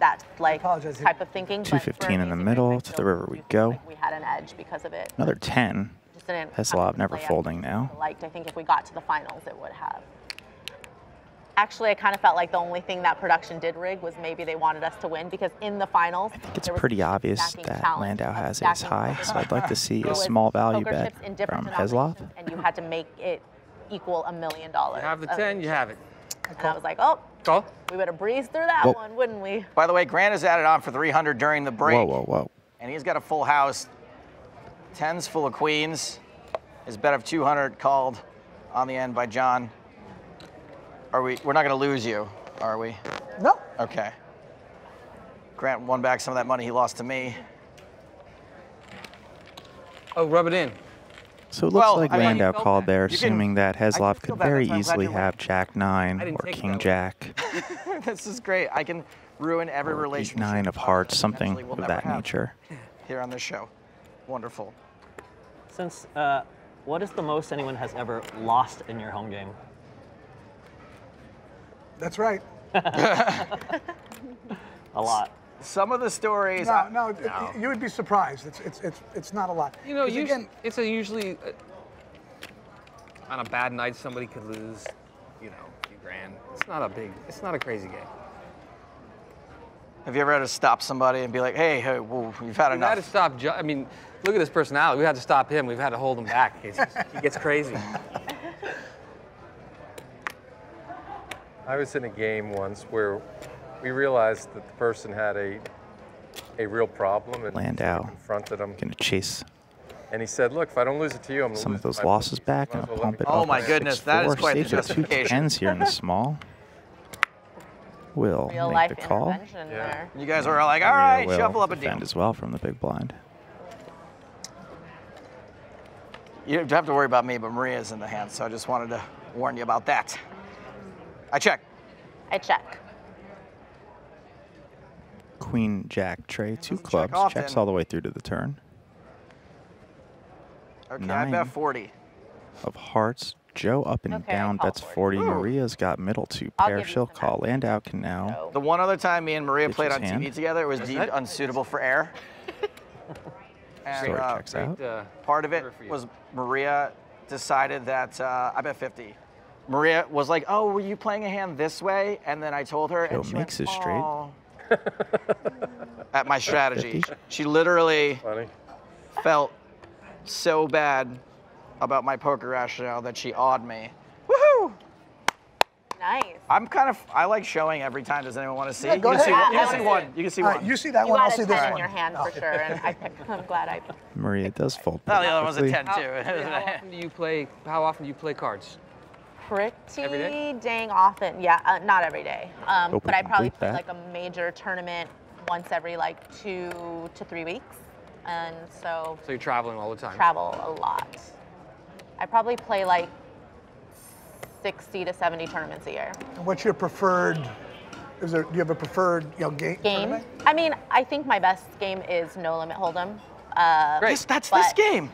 that like type of thinking. two fifteen in the middle, to the river we go. We had an edge because of it. Another ten. Heslov never folding now. Liked. I think if we got to the finals, it would have. actually, I kind of felt like the only thing that production did rig was maybe they wanted us to win, because in the finals, I think it's pretty obvious that Landau has ace high, so I'd like to see a small value bet from Heslov. And you had to make it equal a million dollars. You have the ten, you have it. And I was like, oh, oh, we would have breezed through that whoa. one, wouldn't we? By the way, Grant has added on for three hundred during the break. Whoa, whoa, whoa. And he's got a full house, tens full of queens. His bet of two hundred called on the end by Jon. Are we, we're not gonna lose you, are we? No. Okay. Grant won back some of that money he lost to me. Oh, rub it in. So it looks well, like I Landau mean, called there, assuming can, that Heslov could very that, easily have Jack nine or King Jack. This is great. I can ruin every relationship. Nine of hearts, something we'll of that nature. Here on this show. Wonderful. Since, uh, what is the most anyone has ever lost in your home game? That's right. A lot. Some of the stories. No, I, no, it, no. You would be surprised. It's it's it's it's not a lot. You know, usually, again, it's a usually uh, on a bad night somebody could lose, you know, a few grand. It's not a big. It's not a crazy game. Have you ever had to stop somebody and be like, hey, hey, whoa, you've had We've enough? We've had to stop. I mean, look at this personality. We had to stop him. We've had to hold him back. It's just, he gets crazy. I was in a game once where we realized that the person had a a real problem, and Landau confronted him. Gonna chase. And he said, "Look, if I don't lose it to you, I'm some of those losses back, and I'll pump it up." Oh my goodness, that is quite the justification. Two ends here in the small. Will make the call. Yeah. You guys were all like, "All right, shuffle up a deal." Defend as well from the big blind. You don't have to worry about me, but Maria's in the hand, so I just wanted to warn you about that. I check. I check. Queen, Jack, Trey, two clubs. Check Checks all the way through to the turn. Okay, nine I bet forty. Of hearts. Joe up and okay, down bets forty. Ooh. Maria's got middle two pair. She'll call. Landau can now. The one other time me and Maria played on hand. T V together, it was deemed unsuitable for air. And story uh, checks out. Uh, part of it was Maria decided that uh, I bet fifty. Maria was like, oh, were you playing a hand this way? And then I told her, Joe and she makes went, it straight. Oh. At my strategy. fifty? She literally funny. Felt so bad about my poker rationale that she awed me. Woohoo! Nice. I'm kind of, I like showing every time. Does anyone want to see? Yeah, go you, ahead. Can see yeah, you can see one. You can see uh, one. You see that you one, I'll see this one. You got a ten in your hand oh. for sure, and I picked, I'm glad I picked. Maria does fold. Oh, the other one's a ten, too. How, how often do you play, how often do you play cards? Pretty dang often, yeah, uh, not every day, um, but I probably play like a major tournament once every like two to three weeks, and so. So you're traveling all the time? Travel a lot. I probably play like sixty to seventy tournaments a year. And what's your preferred, is there, do you have a preferred you know, game? Game? Tournament? I mean, I think my best game is No Limit Hold'em. Uh, Great. This, that's this game.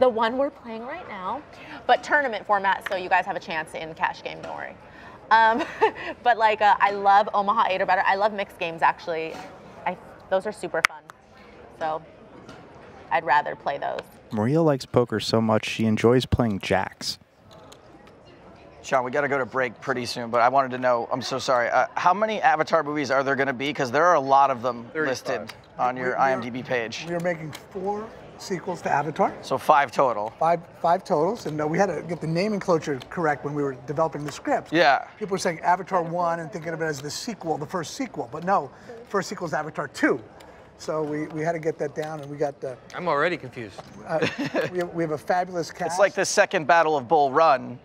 The one we're playing right now, but tournament format, so you guys have a chance in cash game, don't worry. Um, but like, uh, I love Omaha eight or better. I love mixed games, actually. I, those are super fun. So I'd rather play those. Maria likes poker so much, she enjoys playing jacks. Sean, we got to go to break pretty soon, but I wanted to know, I'm so sorry, uh, how many Avatar movies are there going to be? Because there are a lot of them thirty-five listed on your IMDb page. We're making four sequels to Avatar. So five total. Five five totals, and uh, we had to get the nomenclature correct when we were developing the script. Yeah. People were saying Avatar one and thinking of it as the sequel, the first sequel, but no, first sequel is Avatar two. So we, we had to get that down, and we got the... I'm already confused. Uh, we, have, we have a fabulous cast. It's like the second Battle of Bull Run.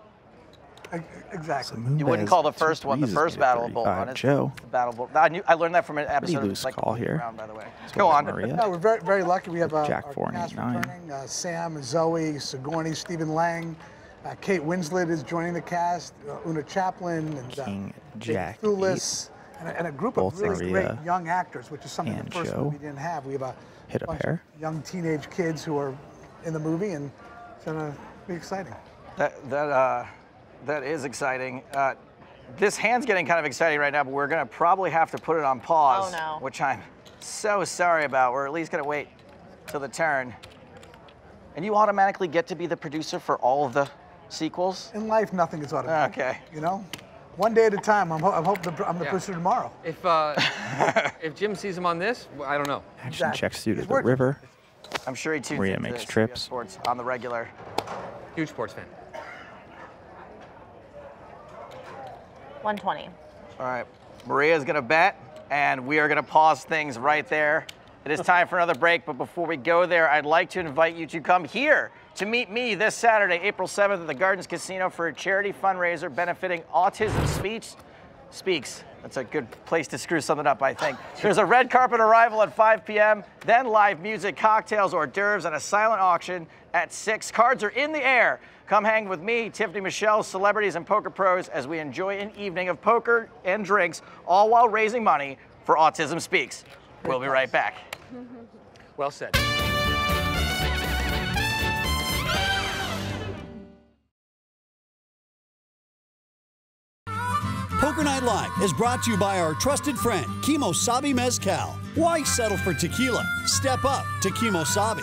Exactly. So you wouldn't call the first one the first Battle of Bull Run. It's the Battle Bull. I, knew, I learned that from an episode pretty loose of like call here. Round, by the way. So go on. Maria. No, we're very, very lucky. We have uh, Jack our cast returning. Uh, Sam, Zoe, Sigourney, Stephen Lang, uh, Kate Winslet is joining the cast. Uh, Una Chaplin and uh, King Jack Thulis, and, and a group Both of really Maria great young actors, which is something the first Joe. Movie didn't have. We have a Hit bunch a pair. Of young teenage kids who are in the movie, and it's gonna be exciting. That that. Uh, That is exciting. Uh, this hand's getting kind of exciting right now, but we're gonna probably have to put it on pause, oh, no. which I'm so sorry about. We're at least gonna wait till the turn. And you automatically get to be the producer for all of the sequels? In life, nothing is automatic. Okay. You know? One day at a time. I'm, ho I'm hoping I'm the yeah. pusher tomorrow. If uh, if Jim sees him on this, I don't know. Action exactly. checks you to He's the working. river. I'm sure he tunes Maria makes this. trips. Sports on the regular. Huge sports fan. one twenty. All right. Maria's going to bet, and we are going to pause things right there. It is time for another break, but before we go there, I'd like to invite you to come here to meet me this Saturday, April seventh, at the Gardens Casino for a charity fundraiser benefiting Autism Speech Speaks. That's a good place to screw something up, I think. There's a red carpet arrival at five p m, then live music, cocktails, hors d'oeuvres, and a silent auction at six. Cards are in the air. Come hang with me, Tiffany Michelle, celebrities, and poker pros as we enjoy an evening of poker and drinks, all while raising money for Autism Speaks. We'll be right back. Well said. Poker Night Live is brought to you by our trusted friend, Kemosabe Mezcal. Why settle for tequila? Step up to Kemosabe.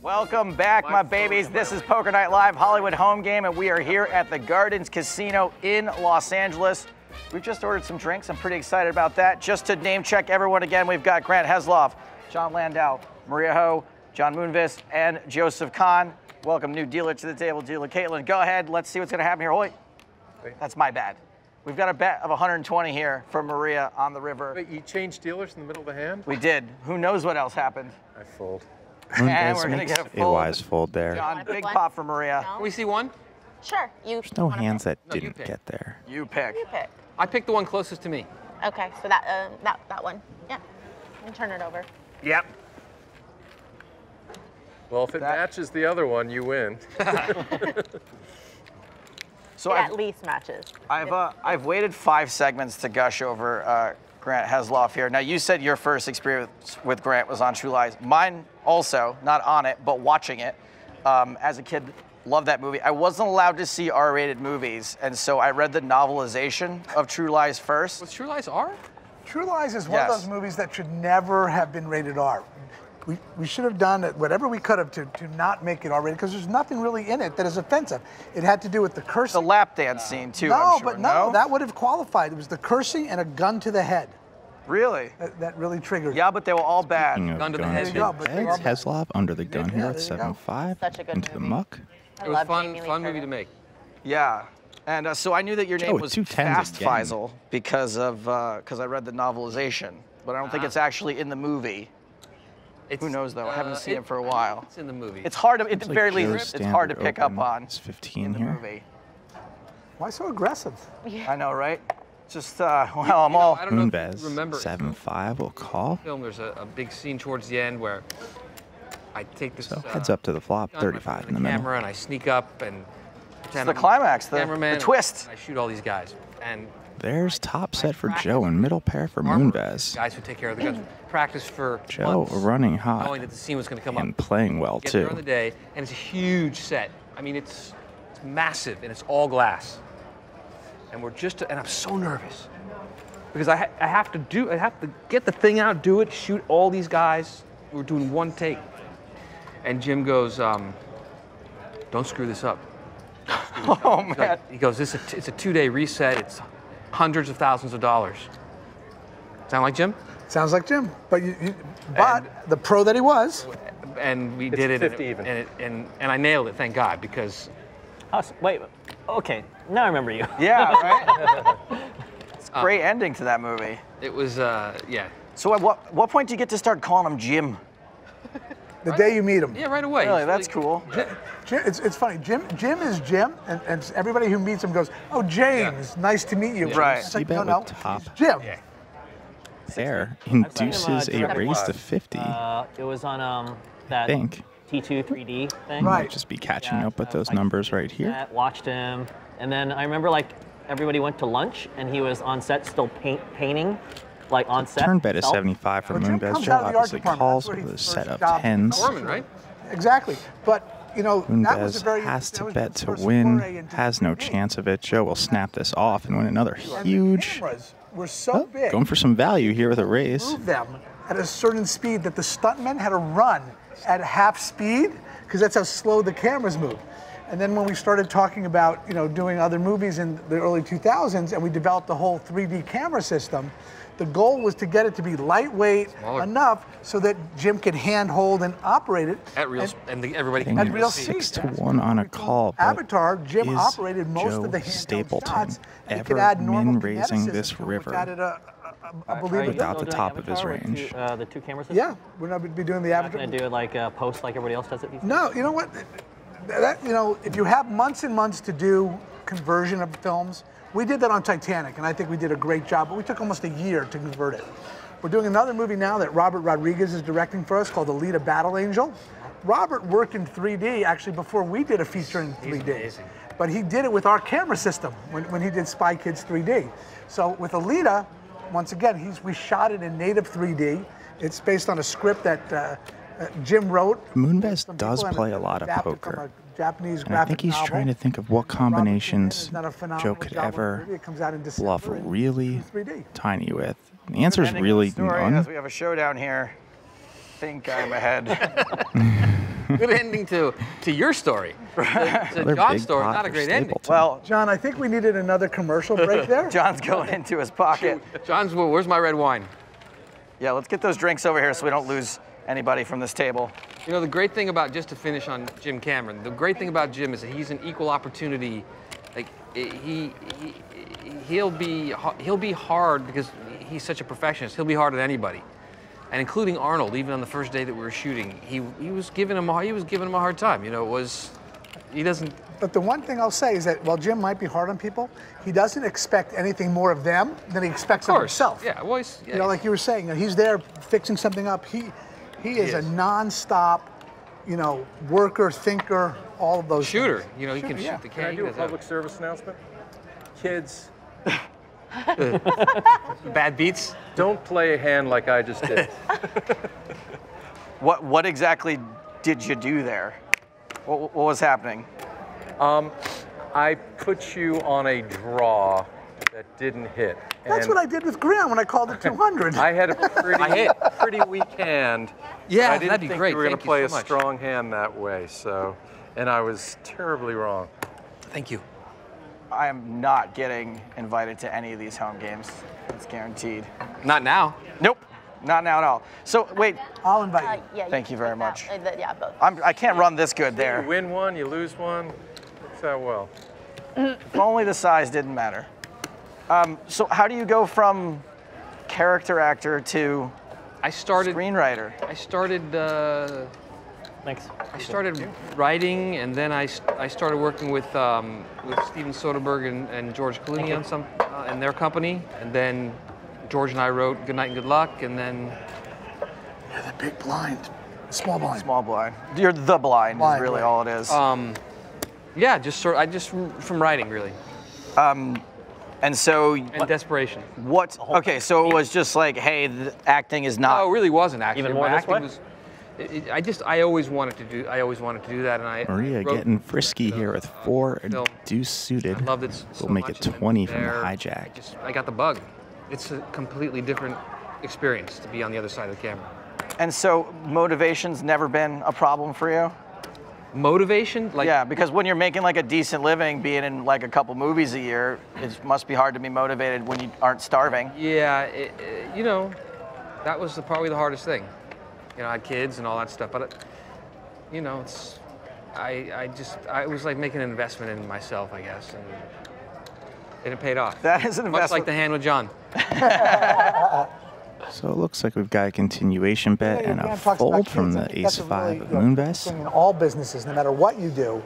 Welcome back, my babies. This is Poker Night Live, Hollywood home game, and we are here at the Gardens Casino in Los Angeles. We've just ordered some drinks. I'm pretty excited about that. Just to name check everyone again, we've got Grant Heslov, Jon Landau, Maria Ho, Jon Moonves, and Joseph Kahn. Welcome new dealer to the table, dealer Caitlin. Go ahead, let's see what's gonna happen here. Wait, that's my bad. We've got a bet of one hundred twenty here for Maria on the river. Wait, you changed dealers in the middle of the hand? We did. Who knows what else happened? I fold. And we're gonna get a fold. A wise fold there. John, big one? Pop for Maria. No. Can we see one? Sure. You There's no hands pick. that no, didn't get there. You pick. You pick. I picked the one closest to me. Okay, so that uh, that that one. Yeah. And turn it over. Yep. Well, if it that. matches the other one, you win. So it I've, at least matches. I've uh, I've waited five segments to gush over uh, Grant Heslov here. Now, you said your first experience with Grant was on True Lies. Mine also, not on it, but watching it. Um, as a kid, loved that movie. I wasn't allowed to see R rated movies, and so I read the novelization of True Lies first. Was True Lies R? True Lies is one yes. of those movies that should never have been rated R. We, we should have done whatever we could have to, to not make it R rated, because there's nothing really in it that is offensive. It had to do with the cursing. The lap dance uh, scene, too, no, I'm sure. but no, no, that would have qualified. It was the cursing and a gun to the head. Really? That, that really triggered. Yeah, but they were all bad. Gun, gun to the head. Go, Heslov under the gun here at seven five. Such a good Into movie. the muck. I it was a fun, fun movie to make. Yeah. And uh, so I knew that your name oh, was Fast Faisal because of because uh, I read the novelization, but I don't ah. think it's actually in the movie. It's, Who knows though? Uh, I haven't seen it, it for a while. It's in the movie. It's hard to, at the very least, it's hard to pick up on. It's fifteen in the here. movie. Why so aggressive? Yeah. I know, right? Just uh, well, you, I'm you all. Know, I don't know if you remember seven five will call. Film. There's a, a big scene towards the end where I take this. So uh, heads up to the flop, thirty-five in the, in the camera, middle. and I sneak up and. It's the climax, the, the twist. I shoot all these guys, and. There's top set for Joe and middle pair for Moonves. Guys who take care of the guns. Practice for Joe running hot, knowing that the scene was going to come up and playing well too. During the day, and it's a huge set. I mean, it's, it's massive and it's all glass. And we're just and I'm so nervous because I ha I have to do I have to get the thing out, do it, shoot all these guys. We're doing one take, and Jim goes, um, "Don't screw this up." Screw this oh up. man! Like, he goes, "This is a it's a two-day reset. It's." Hundreds of thousands of dollars. Sound like Jim? Sounds like Jim, but you, you, but and, the pro that he was. And we did it, and, it, and, it and, and I nailed it, thank God, because. Oh, wait, okay, now I remember you. Yeah, right? It's a great um, ending to that movie. It was, uh, yeah. So at what, what point do you get to start calling him Jim? The right? day you meet him. Yeah, right away. Really, that's really cool. Jim, Jim, it's, it's funny, Jim Jim is Jim, and, and everybody who meets him goes, oh, James, yeah. nice to meet you. Yeah. Right. It's like, no, no, top Jim. Yeah. There induces him, uh, a raise to fifty. Uh, it was on um, that Think. T two three D thing. Right. Might just be catching yeah, up with uh, those like, numbers right here. That, watched him, and then I remember like everybody went to lunch, and he was on set still paint, painting. Like on set. Turn bet is seventy-five for Moonves. Joe obviously calls with a set of tens. Norman, right? Exactly. But, you know, Moonves has to bet to win, has no chance of it. Joe will snap this off and win another huge. We're so big. Going for some value here with a raise. Move them at a certain speed that the stuntmen had to run at half speed because that's how slow the cameras move. And then when we started talking about, you know, doing other movies in the early two thousands, and we developed the whole three D camera system, the goal was to get it to be lightweight Smaller. enough so that Jim could handhold and operate it. At real, and, and the, everybody can at real six to one on a call. Avatar, Jim operated most Joe of the handheld Stapleton shots. Ever could add normal raising this river a, a, a, a believable without the top Avatar of his range. Two, uh, the two camera system? Yeah, we're not be doing the You're Avatar. Not gonna do like a post like everybody else does it. These no, days? You know what? That, you know, if you have months and months to do conversion of films, we did that on Titanic, and I think we did a great job, but we took almost a year to convert it. We're doing another movie now that Robert Rodriguez is directing for us called Alita Battle Angel. Robert worked in three D actually before we did a feature in three D, but he did it with our camera system when, when he did Spy Kids three D. So with Alita, once again, he's, we shot it in native three D. It's based on a script that uh, Uh, Jim wrote. Moonves does play a lot of poker. Japanese and I think he's novel. trying to think of what combinations Joe could ever bluff really tiny with. And the answer is really none. As we have a showdown here. Think I'm ahead. Good ending to to your story. To, to John's story, not a great ending. Well, John, I think we needed another commercial break there. John's going into his pocket. John's, where's my red wine? Yeah, let's get those drinks over here so we don't lose anybody from this table. You know, the great thing about, just to finish on Jim Cameron, the great thing about Jim is that he's an equal opportunity, like, he, he, he'll be, he'll be hard because he's such a perfectionist. He'll be hard on anybody, and including Arnold, even on the first day that we were shooting, he, he was giving him, he was giving him a hard time. You know, it was, he doesn't. But the one thing I'll say is that while Jim might be hard on people, he doesn't expect anything more of them than he expects of, of himself. Yeah, well, he's, yeah, you know, like you were saying, he's there fixing something up. He, He is, he is a nonstop, you know, worker, thinker, all of those Shooter. Things. You know, he Shooter, can yeah. shoot the can I do a public out. service announcement? Kids. Bad beats? Don't play a hand like I just did. What, what exactly did you do there? What, what was happening? Um, I put you on a draw that didn't hit. That's and what I did with Graham when I called it two hundred. I had a pretty, I hit. pretty weak hand. Yeah, I didn't that'd be think great. we were going to play so a much. strong hand that way. So, and I was terribly wrong. Thank you. I am not getting invited to any of these home games. It's guaranteed. Not now. Nope. Not now at all. So wait. I'll invite you. Uh, yeah, Thank you, you very much. Uh, yeah, both. I'm, I can't run this good there. You win one, you lose one. Works out well. If only the size didn't matter. Um, so how do you go from character actor to I started, screenwriter? I started. Uh, Thanks. I started writing, and then I, I started working with um, with Steven Soderbergh and, and George Clooney on some uh, in their company, and then George and I wrote Good Night and Good Luck, and then you're the big blind, small blind, small blind. You're the blind, blind is really blind. all it is. Um, yeah, just sort. I just from writing really. Um, And so, and desperation. What? Okay, so it was just like, hey, the acting is not. No, it really wasn't acting. Even more acting was. It, it, I just, I always wanted to do, I always wanted to do that, and I. Maria I wrote, getting frisky so, here with four uh, deuce suited. I loved it. So we'll make it twenty from the hijack. I, just, I got the bug. It's a completely different experience to be on the other side of the camera. And so, motivation's never been a problem for you. Motivation? Like, yeah, because when you're making like a decent living, being in like a couple movies a year, it must be hard to be motivated when you aren't starving. Yeah, it, it, you know, that was the, probably the hardest thing. You know, I had kids and all that stuff, but it, you know, it's I I just I it was like making an investment in myself, I guess, and it, it paid off. That is an investment. Much like the hand with John. So it looks like we've got a continuation bet yeah, and a fold from the ace five of Moonves. In all businesses, no matter what you do,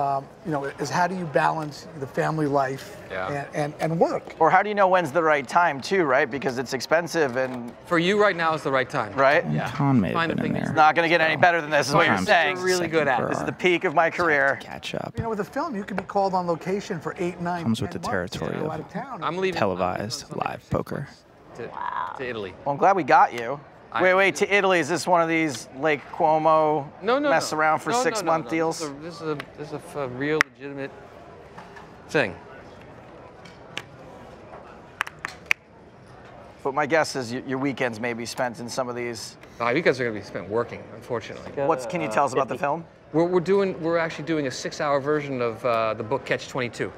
um, you know, is how do you balance the family life yeah. and, and, and work? Or how do you know when's the right time too, right? Because it's expensive and... For you right now is the right time. Right? Yeah. Con may have been in there. It's not going to get any better than this, is what you're saying. You're really good at. This is the peak of my career. Catch up. You know, with a film, you could be called on location for eight, nine, comes with the territory of televised live poker. To, wow. to Italy. Well, I'm glad we got you. I wait, wait, to Italy. Is this one of these Lake Cuomo no, no, mess no. around for no, six no, month no, no. deals? This is, a, this is a, a real legitimate thing. But my guess is your weekends may be spent in some of these. My weekends are going to be spent working, unfortunately. Like a, what can you tell us uh, about the film? We're, we're doing. We're actually doing a six-hour version of uh, the book Catch twenty-two.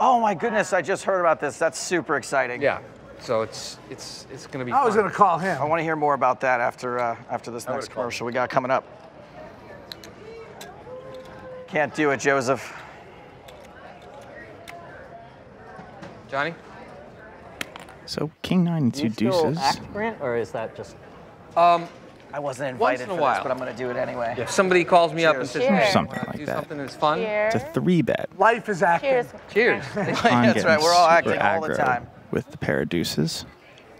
Oh my goodness! I just heard about this. That's super exciting. Yeah. So it's it's it's going to be. I fun. was going to call him. I want to hear more about that after uh, after this I next commercial we got coming up. Can't do it, Joseph. Johnny. So king nine and two deuces. Act, Grant, or is that just? Um, I wasn't invited for this, but I'm going to do it anyway. If somebody calls me up and says, "Hey, something like that," something that's fun. It's a three bet. Life is acting. Cheers. Cheers. That's right. We're all acting all the time. With the pair of deuces,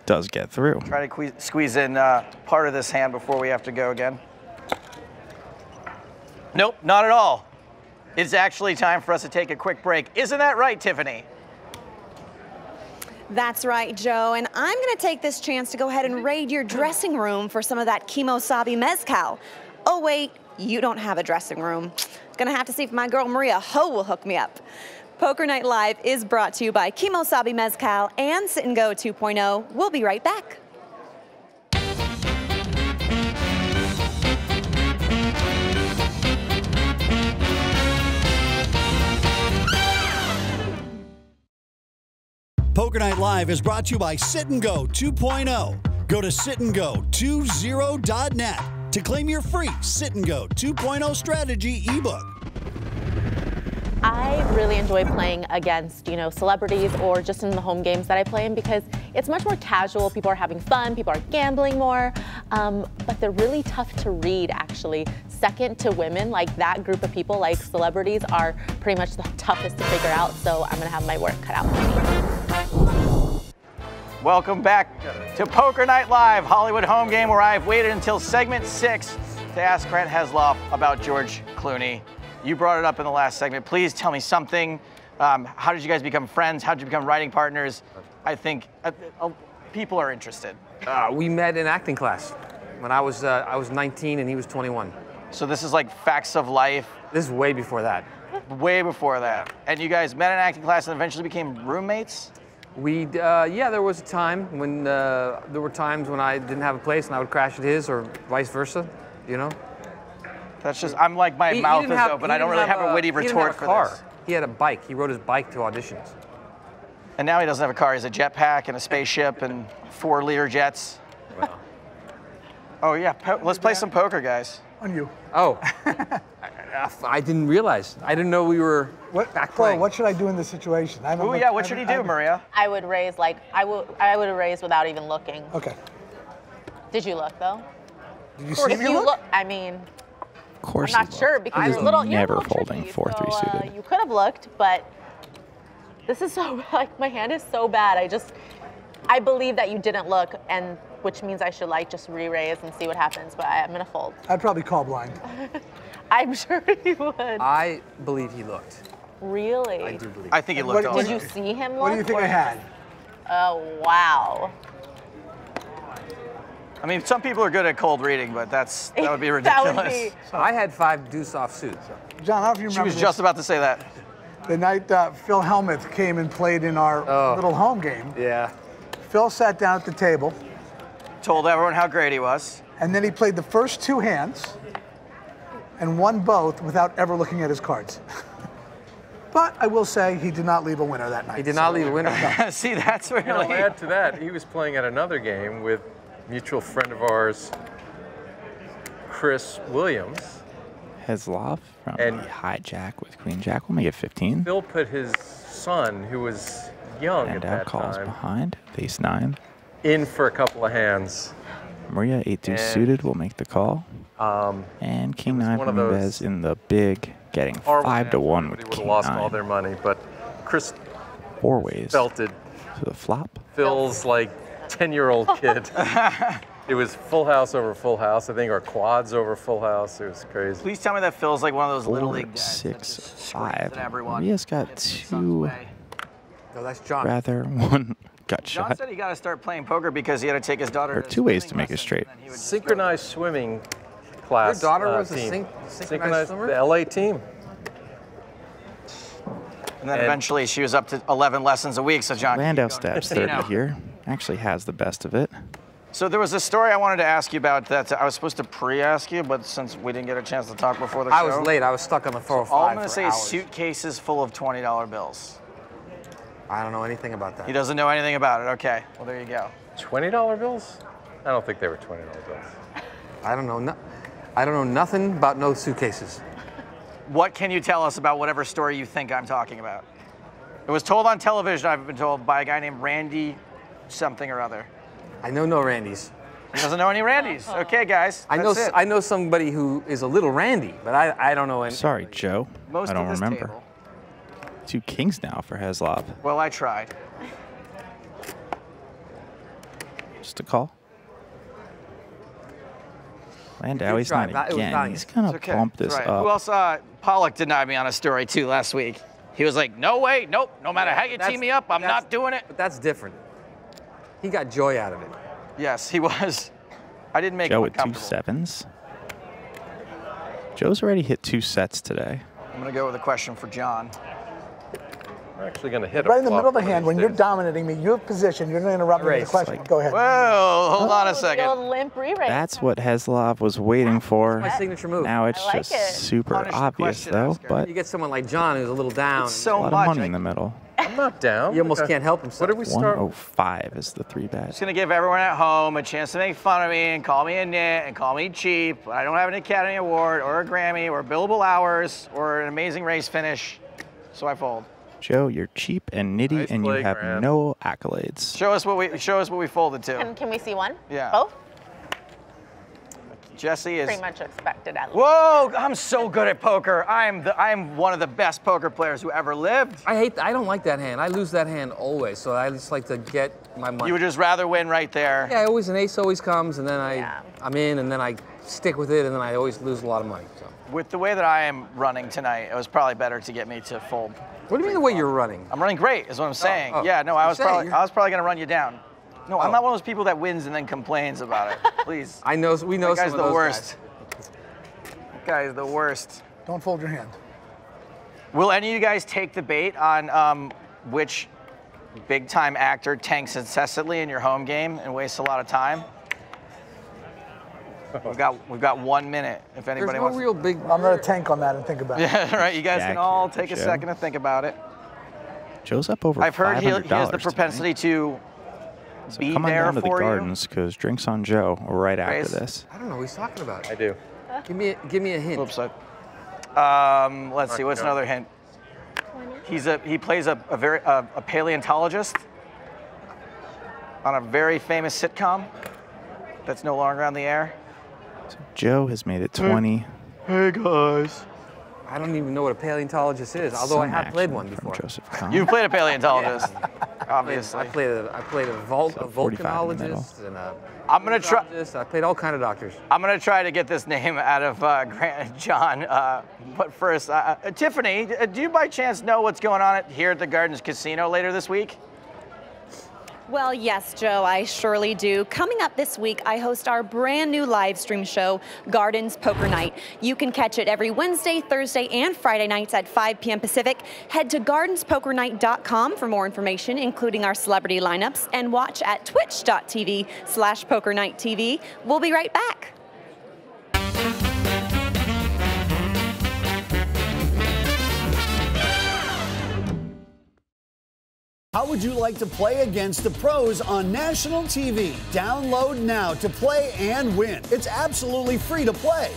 does get through. Try to squeeze in uh, part of this hand before we have to go again. Nope, not at all. It's actually time for us to take a quick break. Isn't that right, Tiffany? That's right, Joe, and I'm gonna take this chance to go ahead and raid your dressing room for some of that Kemosabe Mezcal. Oh wait, you don't have a dressing room. Gonna have to see if my girl Maria Ho will hook me up. Poker Night Live is brought to you by Kemosabe Mezcal and Sit and Go two point oh. We'll be right back. Poker Night Live is brought to you by Sit and Go two point oh. Go to sit and go two point oh dot net to claim your free Sit and Go two point oh strategy ebook. I really enjoy playing against, you know, celebrities or just in the home games that I play in because it's much more casual. People are having fun. People are gambling more. Um, but they're really tough to read, actually. Second to women, like that group of people, like celebrities, are pretty much the toughest to figure out. So I'm going to have my work cut out for me. Welcome back to Poker Night Live, Hollywood home game, where I've waited until segment six to ask Grant Heslov about George Clooney. You brought it up in the last segment. Please tell me something. Um, how did you guys become friends? How did you become writing partners? I think uh, uh, people are interested. Uh, we met in acting class when I was uh, I was nineteen and he was twenty-one. So this is like facts of life. This is way before that. Way before that. And you guys met in acting class and eventually became roommates? We, uh, yeah, there was a time when, uh, there were times when I didn't have a place and I would crash at his or vice versa, you know? That's just, I'm like, my he, mouth he is have, open. I don't really have, have a witty retort for car. this. He had a bike. He rode his bike to auditions. And now he doesn't have a car. He has a jetpack and a spaceship and four Lear jets. Wow. Oh, yeah, po let's play some poker, guys. On you. Oh. I didn't realize. I didn't know we were what, back playing. Chloe, what should I do in this situation? Oh look, yeah, what should he do, Maria? I would raise like I would. I would raise without even looking. Okay. Did you look though? Did you see me look? look? I mean, of course. I'm not sure because you're a little. Never folding four three suited. You could have looked, but this is so like my hand is so bad. I just I believe that you didn't look, and which means I should like just re-raise and see what happens. But I, I'm gonna fold. I'd probably call blind. I'm sure he would. I believe he looked. Really? I do believe. I think he looked. What, did you see him look? What do you think I had? Oh wow. I mean, some people are good at cold reading, but that's that would be ridiculous. Would be. So I had five deuce off suits. So. John, how do you remember? She was this? just about to say that. The night uh, Phil Helmuth came and played in our oh. little home game. Yeah. Phil sat down at the table, told everyone how great he was, and then he played the first two hands. And won both without ever looking at his cards. But I will say he did not leave a winner that night. He did not so. leave a winner. No. See, that's really. You know, add to that, he was playing at another game with a mutual friend of ours, Chris Williams. Heslov from and hijack with Queen Jack. We'll make it fifteen. Phil put his son, who was young and at that calls time, behind face nine, in for a couple of hands. Maria eight deuce suited will make the call. Um, and King Nine from Moonves in the big, getting five to one with King Nine. Lost all their money, but Chris four ways belted to the flop. Phil's like ten-year-old kid. It was full house over full house, I think, or quads over full house. It was crazy. Please tell me that Phil's like one of those four, little league guys. Six, five. Maria's got two. No, that's John. Rather one. Got John shot. said he got to start playing poker because he had to take his daughter. There are two ways to make it straight. Synchronized swimming. Class, Your daughter uh, was a syn synchronized, synchronized the L A team. And then and eventually she was up to eleven lessons a week, so John. Landau stabs thirty here. actually has the best of it. So there was a story I wanted to ask you about that I was supposed to pre-ask you, but since we didn't get a chance to talk before the show. I was late. I was stuck on the four oh five for hours. All I'm going to say is suitcases full of twenty dollar bills. I don't know anything about that. He doesn't know anything about it. Okay. Well, there you go. twenty dollar bills? I don't think they were twenty dollar bills. I don't know. No, I don't know nothing about no suitcases. What can you tell us about whatever story you think I'm talking about? It was told on television, I've been told, by a guy named Randy something or other. I know no Randys. He doesn't know any Randys. Okay, guys. I know I know somebody who is a little Randy, but I, I don't know any. Sorry, Joe. Most I don't of this remember. Table. Two kings now for Heslov. Well, I tried. Just a call. Landau, he's not again. It was he's gonna okay. bump this right. up. Who else? Uh, Pollock denied me on a story too last week. He was like, "No way, nope. No matter how you that's, team me up, I'm not doing it." But that's different. He got joy out of it. Yes, he was. I didn't make Joe him with two sevens. Joe's already hit two sets today. I'm gonna go with a question for John. We're actually gonna hit right a in the middle of the hand when days. You're dominating me. You have position. You're gonna interrupt me with a question. Like, go ahead. Well, hold oh, on a second. A limp re-raise. That's what Heslov was waiting for. That's my signature move. Now it's like just it. super Punished obvious though. Oscar. But you get someone like John who's a little down. It's so a lot much. of money in the middle. I'm not down. You almost can't help himself. What did we start? one oh five is the three bet. Just gonna give everyone at home a chance to make fun of me and call me a nit and call me cheap. I don't have an Academy Award or a Grammy or billable hours or an Amazing Race finish, so I fold. Joe, you're cheap and nitty, nice and you have Grant. no accolades. Show us what we show us what we folded to. Can, can we see one? Yeah. Both. Jesse is pretty much expected at least. Whoa! I'm so good at poker. I'm the I'm one of the best poker players who ever lived. I hate. I don't like that hand. I lose that hand always. So I just like to get my money. You would just rather win right there. Yeah. Always an ace always comes, and then I yeah. I'm in, and then I stick with it, and then I always lose a lot of money. So. With the way that I am running tonight, it was probably better to get me to fold. What do you mean the way you're running? I'm running great, is what I'm saying. Oh, oh. Yeah, no, I was saying, probably you're... I was probably gonna run you down. No, oh. I'm not one of those people that wins and then complains about it. Please. I know we know that guy's some of the those worst. Guys. That guy's the worst. Don't fold your hand. Will any of you guys take the bait on um, which big-time actor tanks incessantly in your home game and wastes a lot of time? We've got we've got one minute. If anybody no wants, real big. I'm gonna tank on that and think about it. Yeah, right. You guys Jack can all take a Joe. second to think about it. Joe's up over. I've heard he, he has the propensity tonight. to so be come on there down for to the you. Gardens because drinks on Joe right Grace. after this. I don't know what he's talking about. I do. Give me a, give me a hint. Oops, I, um, let's Mark see. What's Joe. another hint? He's a he plays a, a very a, a paleontologist on a very famous sitcom that's no longer on the air. So Joe has made it twenty. Hey, guys. I don't even know what a paleontologist is, although Some I have played one before. Joseph Kahn. You've played a paleontologist, yeah. obviously. I played a, I played a, vul so a volcanologist and a I'm gonna try. I played all kind of doctors. I'm going to try to get this name out of uh, Grant, John, uh, but first, uh, uh, Tiffany, do you by chance know what's going on at, here at the Gardens Casino later this week? Well, yes, Joe, I surely do. Coming up this week, I host our brand new live stream show, Gardens Poker Night. You can catch it every Wednesday, Thursday, and Friday nights at five p m Pacific. Head to gardens poker night dot com for more information, including our celebrity lineups, and watch at twitch dot t v slash poker night t v. We'll be right back. How would you like to play against the pros on national T V? Download now to play and win. It's absolutely free to play.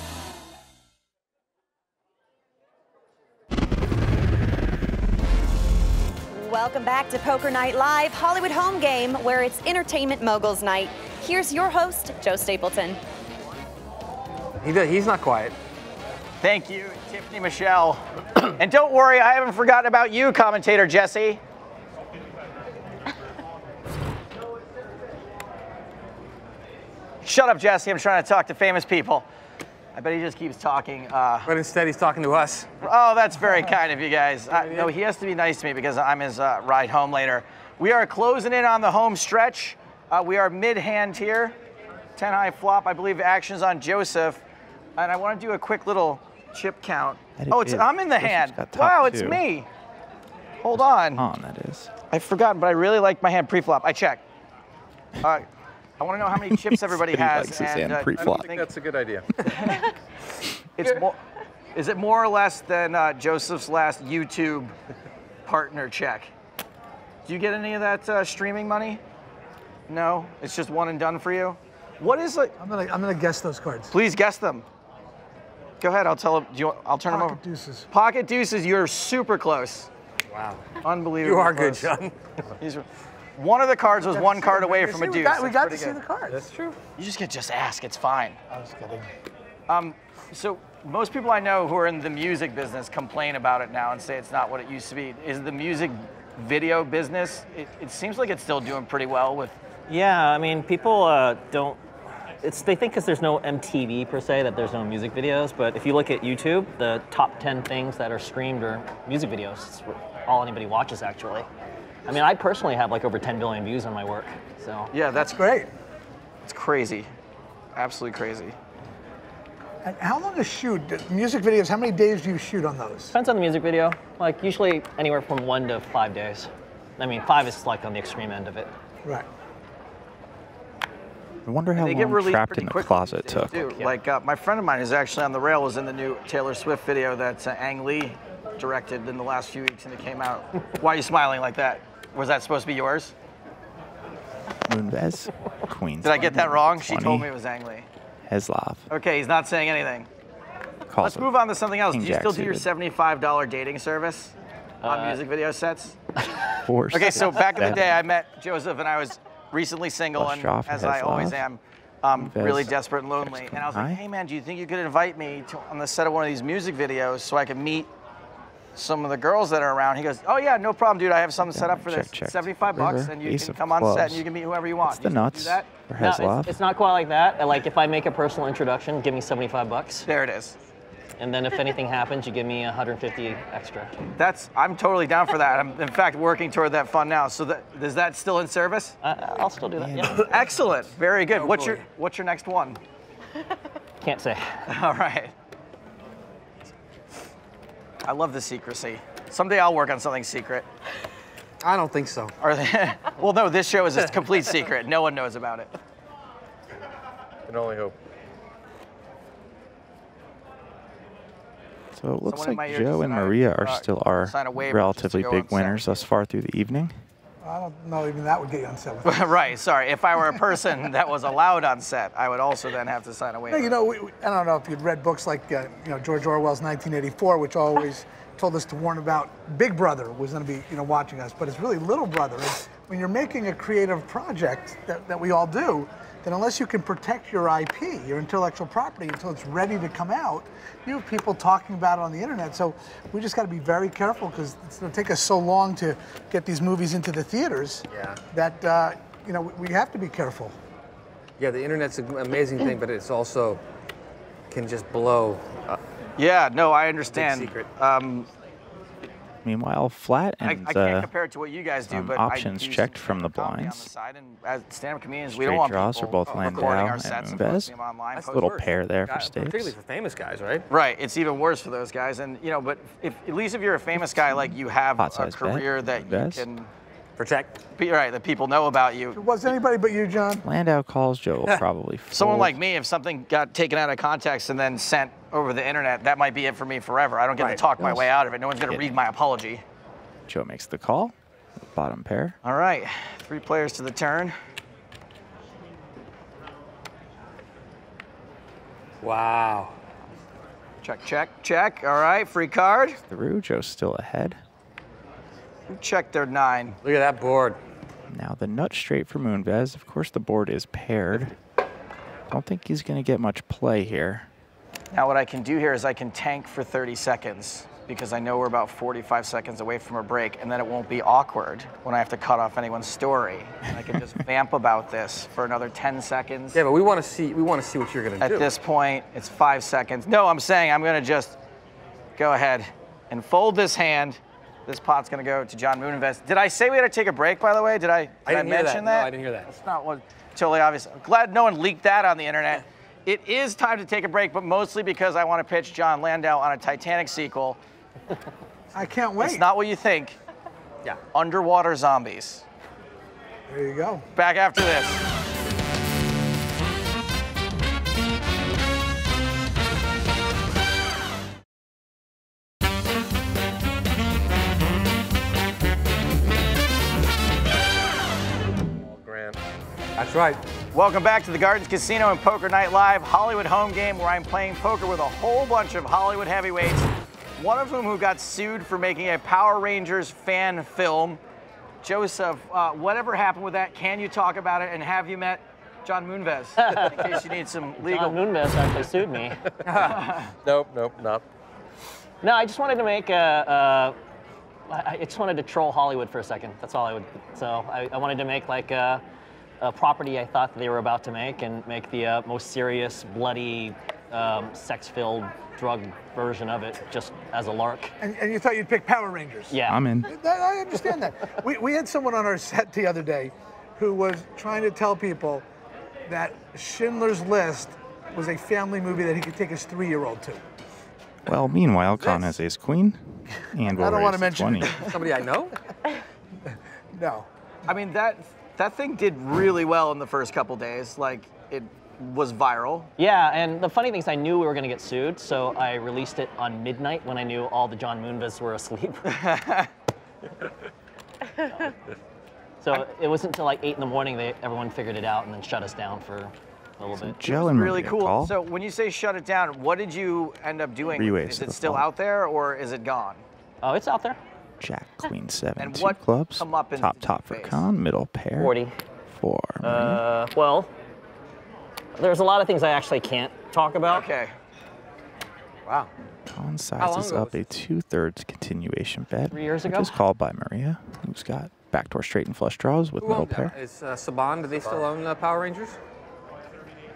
Welcome back to Poker Night Live, Hollywood home game, where it's entertainment moguls night. Here's your host, Joe Stapleton. He did, he's not quiet. Thank you, Tiffany Michelle. And don't worry, I haven't forgotten about you, commentator Jesse. Shut up, Jesse. I'm trying to talk to famous people. I bet he just keeps talking. Uh, but instead, he's talking to us. Oh, that's very kind of you guys. I, no, he has to be nice to me because I'm his uh, ride home later. We are closing in on the home stretch. Uh, we are mid-hand here. ten high flop. I believe action's on Joseph. And I want to do a quick little chip count. Oh, it's, I'm in the hand. Wow, it's me. Hold on. On, that is. I've forgotten, but I really like my hand pre-flop. I check. Uh, I want to know how many chips everybody has. And, uh, I don't think that's a good idea. It's more, is it more or less than uh, Joseph's last YouTube partner check? Do you get any of that uh, streaming money? No? It's just one and done for you? What is it? I'm going to I'm gonna guess those cards. Please guess them. Go ahead. I'll tell them. Do you, I'll turn Pocket them over. Pocket deuces. Pocket deuces. You're super close. Wow. Unbelievable. You are close. Good, John. These were, one of the cards was one card away from a deuce. We got, we got to see the cards. That's true. You just get just ask. It's fine. I was kidding. Um, so most people I know who are in the music business complain about it now and say it's not what it used to be. Is the music video business, it, it seems like it's still doing pretty well with... Yeah, I mean, people uh, don't... It's, they think because there's no M T V per se that there's no music videos, but if you look at YouTube, the top ten things that are streamed are music videos. It's all anybody watches, actually. I mean, I personally have like over ten billion views on my work, so... Yeah, that's great. It's crazy. Absolutely crazy. And how long is shoot? Music videos, how many days do you shoot on those? Depends on the music video. Like, usually anywhere from one to five days. I mean, five is like on the extreme end of it. Right. I wonder how long Trapped in the Closet took. Yeah. Like, uh, my friend of mine is actually on the rail, was in the new Taylor Swift video that uh, Ang Lee directed in the last few weeks, and it came out. Why are you smiling like that? Was that supposed to be yours? Moonves, Queens. Did I get that wrong? She told me it was Ang Lee. Heslov. Okay, he's not saying anything. Calls Let's move on to something else. King do you Jack still do your seventy-five dollar dating service uh, on music video sets? Of course. Okay, so back in the day, I met Joseph, and I was recently single, and as Heslov. I always am, um, really desperate and lonely. And I was like, hey, man, do you think you could invite me to, on the set of one of these music videos so I could meet some of the girls that are around? He goes, oh, yeah, no problem, dude. I have something set up for check, this. Check. seventy-five bucks, River, and you can come on set, and you can meet whoever you want. It's the nuts. For no, it's, it's not quite like that. Like, if I make a personal introduction, give me seventy-five bucks. There it is. And then if anything happens, you give me a hundred fifty extra. That's, I'm totally down for that. I'm, in fact, working toward that fund now. So that, is that still in service? Uh, I'll still do that, yeah. Excellent. Very good. Oh, what's, your, what's your next one? Can't say. All right. I love the secrecy. Someday I'll work on something secret. I don't think so. Are they, well, no, this show is a complete secret. No one knows about it. I can only hope. So it looks Someone like Joe and Maria are, are still our relatively big winners thus far through the evening. I don't know, even that would get you on set. Right, sorry. If I were a person that was allowed on set, I would also then have to sign a waiver. No, you know, we, we, I don't know if you'd read books like uh, you know, George Orwell's nineteen eighty-four, which always told us to warn about Big Brother was going to be you know, watching us, but it's really Little Brother. It's, when you're making a creative project that, that we all do, then unless you can protect your I P, your intellectual property, until it's ready to come out, you have people talking about it on the internet. So we just got to be very careful because it's going to take us so long to get these movies into the theaters yeah. that uh, you know we have to be careful. Yeah, the internet's an amazing thing, but it's also can just blow. Uh, yeah, no, I understand. Big secret. Um, Meanwhile, flat and I, I can't uh, compare it to what you guys do, but options I do checked from the blinds. The side and as stand-up comedians, we don't want draws are both Landau our sets and Moonves. That's a little first. pair there God, for stakes. Particularly for famous guys, right? Right. It's even worse for those guys, and you know, but if at least if you're a famous guy, like you have a career bet, that Moonves. you can protect. Be right, that people know about you. If it wasn't anybody but you, John. Landau calls Joe will probably. Someone like me, if something got taken out of context and then sent over the internet, that might be it for me forever. I don't get right. to talk my way out of it. No one's going to read my apology. Joe makes the call. Bottom pair. All right, three players to the turn. Wow. Check, check, check. All right, free card. Through. Joe's still ahead. Check their nine. Look at that board. Now the nut straight for Moonves. Of course, the board is paired. I don't think he's going to get much play here. Now what I can do here is I can tank for thirty seconds because I know we're about forty-five seconds away from a break, and then it won't be awkward when I have to cut off anyone's story. And I can just vamp about this for another ten seconds. Yeah, but we want to see we want to see what you're going to do. At this point, it's five seconds. No, I'm saying I'm going to just go ahead and fold this hand. This pot's going to go to Jon Moonves. Did I say we had to take a break, by the way? Did I, did I, didn't I mention that. that? No, I didn't hear that. That's not what, totally obvious. I'm glad no one leaked that on the internet. Yeah. It is time to take a break, but mostly because I want to pitch Jon Landau on a Titanic sequel. I can't wait. It's not what you think. Yeah. Underwater zombies. There you go. Back after this. Oh, Grant. That's right. Welcome back to the Gardens Casino and Poker Night Live Hollywood home game, where I'm playing poker with a whole bunch of Hollywood heavyweights, one of whom who got sued for making a Power Rangers fan film. Joseph, uh, whatever happened with that? Can you talk about it? And have you met Jon Moonves? In case you need some legal. Jon Moonves actually sued me. Nope, nope, not. No, I just wanted to make a, a. I just wanted to troll Hollywood for a second. That's all I would. So I, I wanted to make like a, a property I thought they were about to make, and make the uh, most serious, bloody, um, sex-filled, drug version of it, just as a lark. And, and you thought you'd pick Power Rangers? Yeah. I'm in. I understand that. we, we had someone on our set the other day who was trying to tell people that Schindler's List was a family movie that he could take his three-year-old to. Well, meanwhile, Con yes. has Ace Queen, and we'll I don't want to mention somebody I know. No. I mean, that that thing did really well in the first couple days. Like, it was viral. Yeah, and the funny thing is I knew we were gonna get sued, so I released it on midnight when I knew all the Jon Moonves were asleep. So I, it wasn't until like eight in the morning that everyone figured it out and then shut us down for a little bit. Joe and really cool. Call. So when you say shut it down, what did you end up doing? Is it still out there or is it gone? Oh, it's out there. Jack, queen, seven, and two what clubs. Come up in top, top for Con, middle pair. forty. Four. Uh, well. There's a lot of things I actually can't talk about. Okay. Wow. Con sizes up a two-thirds continuation bet. Three years ago? It was called by Maria, who's got backdoor straight and flush draws with middle pair. Is uh, Saban, do they still own uh, Power Rangers?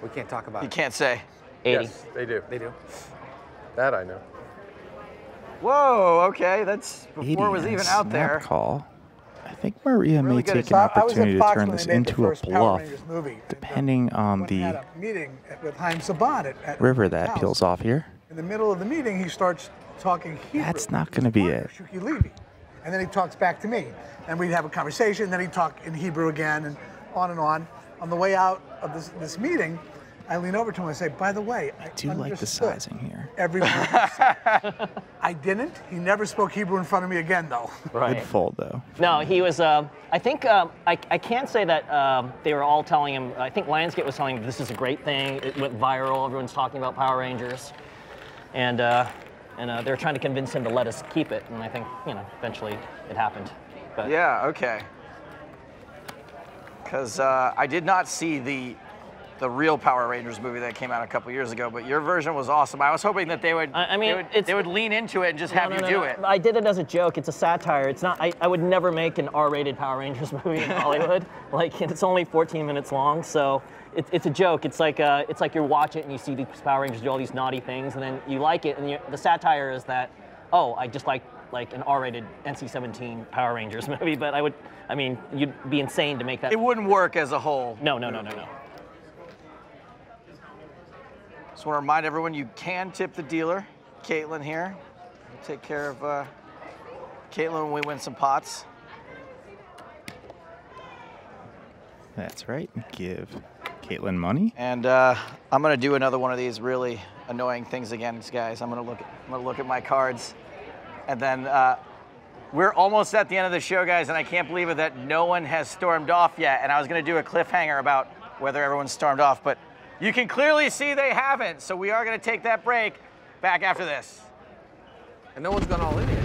We can't talk about it. You can't say. eighty. Yes, they do. They do. That I know. Whoa, okay. That's before it was even out there. Call. I think Maria really may take an opportunity to turn this into a bluff, movie, depending on the meeting with Haim Saban at, at river that house. Peels off here. In the middle of the meeting, he starts talking Hebrew. That's not going to be it. Shuki Levy. And then he talks back to me, and we'd have a conversation, and then he'd talk in Hebrew again, and on and on. On the way out of this, this meeting, I lean over to him and say, by the way, I, I do like the sizing here. Every I didn't. He never spoke Hebrew in front of me again, though. Right. Good fold, though. No, he was, uh, I think, uh, I, I can't say that uh, they were all telling him, I think Lionsgate was telling him, this is a great thing. It went viral. Everyone's talking about Power Rangers. And, uh, and uh, they were trying to convince him to let us keep it. And I think, you know, eventually it happened. But, yeah, okay. Because uh, I did not see the... the real Power Rangers movie that came out a couple years ago, but your version was awesome. I was hoping that they would, I mean, they would, it's, they would lean into it and just no, have no, you no, do no. it. I did it as a joke. It's a satire. It's not. I, I would never make an R rated Power Rangers movie in Hollywood. Like, it's only fourteen minutes long, so it, it's a joke. It's like uh, it's like you watch it and you see these Power Rangers do all these naughty things, and then you like it, and you, the satire is that, oh, I just like like an R rated N C seventeen Power Rangers movie, but I would, I mean, you'd be insane to make that. It wouldn't work as a whole. No, no, no, no, no. Just want to remind everyone, you can tip the dealer, Caitlin here. We'll take care of uh, Caitlin when we win some pots. That's right, give Caitlin money. And uh, I'm gonna do another one of these really annoying things again, guys. I'm gonna look, I'm gonna look at my cards, and then uh, we're almost at the end of the show, guys, and I can't believe it that no one has stormed off yet. And I was gonna do a cliffhanger about whether everyone's stormed off, but you can clearly see they haven't, so we are going to take that break. Back after this. And no one's gone all in yet.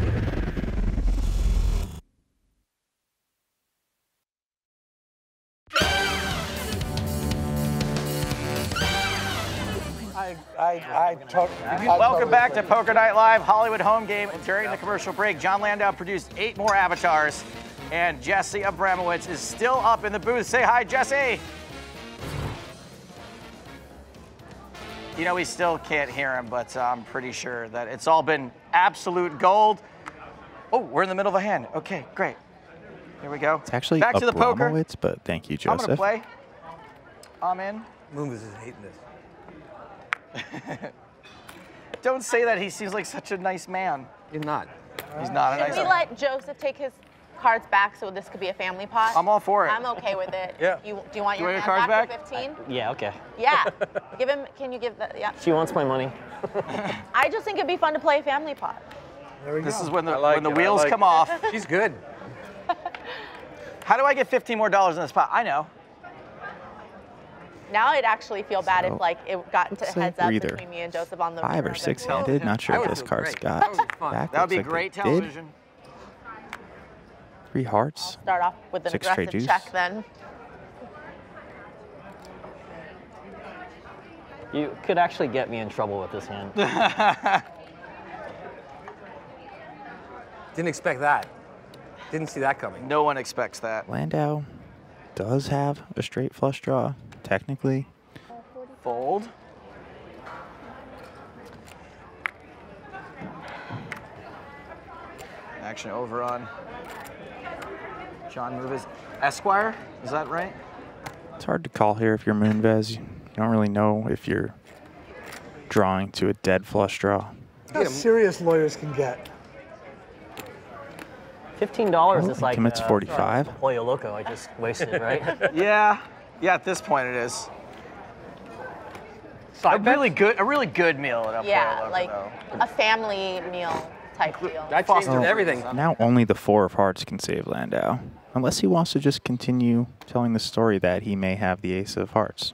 I, I, I, I Welcome back to Poker Night Live, Hollywood home game. And during the commercial break, Jon Landau produced eight more avatars, and Jesse Abramowitz is still up in the booth. Say hi, Jesse. You know, we still can't hear him, but uh, I'm pretty sure that it's all been absolute gold. Oh, we're in the middle of a hand. Okay, great. Here we go. It's actually back to the poker. But thank you, Joseph. I'm going to play. I'm in. Moonves is hating this. Don't say that. He seems like such a nice man. He's not. He's not a nice man. Should we let Joseph take his cards back, so this could be a family pot. I'm all for it. I'm okay with it. Yeah. You, do you want your, you want your cards back? back? fifteen? I, yeah. Okay. Yeah. Give him. Can you give the? Yeah. She wants my money. I just think it'd be fun to play a family pot. There we this go. This is when the like when it. the wheels like come it. off. She's good. How do I get fifteen more dollars in this pot? I know. Now I'd actually feel so, bad if like it got to heads up between me and Joseph on the five or six handed. Well, not sure if this card's got back. That would be like great television. Did. Three hearts. I'll start off with an six aggressive check then. You could actually get me in trouble with this hand. Didn't expect that. Didn't see that coming. No one expects that. Landau does have a straight flush draw. Technically. Fold. Action over on Jon Moonves. Esquire, is that right? It's hard to call here if you're Moonves. You don't really know if you're drawing to a dead flush draw. How serious lawyers can get. fifteen dollars oh, is like commits uh, forty-five. Pollo Loco, I just wasted it, right? Yeah. Yeah, at this point it is. So a really good, a really good meal at a yeah, Pollo Loco, like though. a family meal type deal. I changed oh, everything. Now only the four of hearts can save Landau, unless he wants to just continue telling the story that he may have the ace of hearts.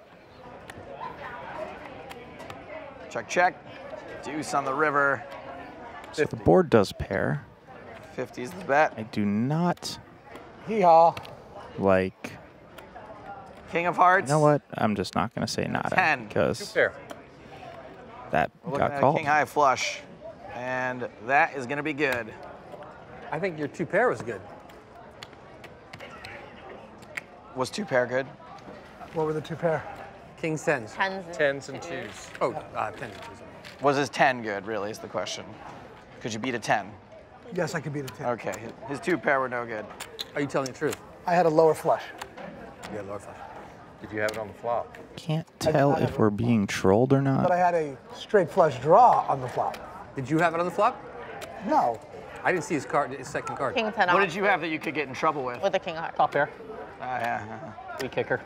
Check, check. Deuce on the river. So the board does pair. fifty is the bet. I do not. Yeehaw. Like. King of hearts. You know what? I'm just not going to say nada. ten. Because that We're got at called. King high flush. And that is going to be good. I think your two pair was good. Was two pair good? What were the two pair? King's tens. Tens and, tens and twos. twos. Oh, uh, tens and twos. Was his ten good, really, is the question. Could you beat a ten? Yes, I could beat a ten. Okay. His two pair were no good. Are you telling the truth? I had a lower flush. You had a lower flush. Did you have it on the flop? Can't tell if we're being trolled or not. But I had a straight flush draw on the flop. Did you have it on the flop? No. I didn't see his card, his second card. King ten. What did you have that you could get in trouble with? With the king of hearts. Top pair. Oh, yeah. We kicker.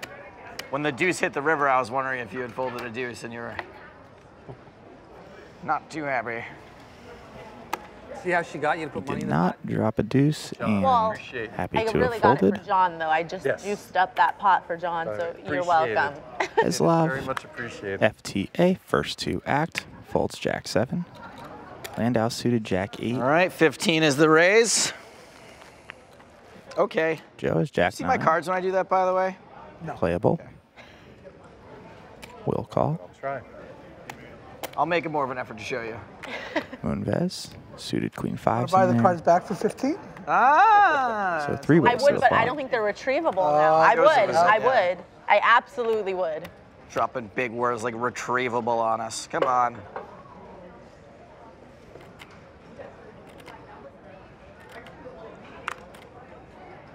When the deuce hit the river, I was wondering if you had folded a deuce and you were not too happy. See how she got you to put money in the pot? Did not drop a deuce, and well, happy I to really have got folded. It for Jon, though. I just yes. juiced up that pot for Jon, so appreciate you're welcome. Heslov, very much appreciated. F T A, first two act, folds jack seven. Landau suited jack eight. All right, fifteen is the raise. Okay. Joe is jack nine. See my cards when I do that, by the way? No. Playable. Okay. Will call. I'll try. I'll make more of an effort to show you. Moonves. Suited queen five. Buy the there. cards back for fifteen. Ah. So three ways. I would, but I don't think they're retrievable uh, now. I would. Result, I yeah. would. I absolutely would. Dropping big words like retrievable on us. Come on.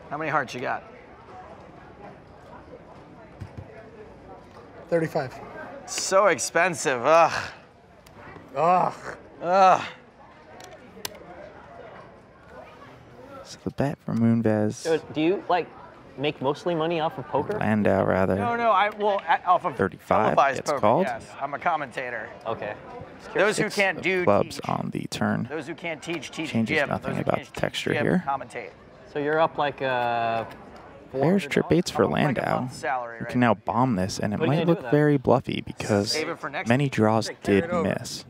How many hearts you got? Thirty-five. So expensive. Ugh. Ugh. Ugh. So the bet for Moonves. So do you like make mostly money off of poker? Landau rather. No, no, I well at, off of thirty-five. It's called. Yes, I'm a commentator. Okay. Those who can't do clubs teach. on the turn. Those who can't teach teach changes Jim. nothing Those about the texture Jim, here. Commentate. So you're up like uh There's trip eights for Landau. Like salary, right? You can now bomb this, and it what might look very bluffy because many draws Take, did miss.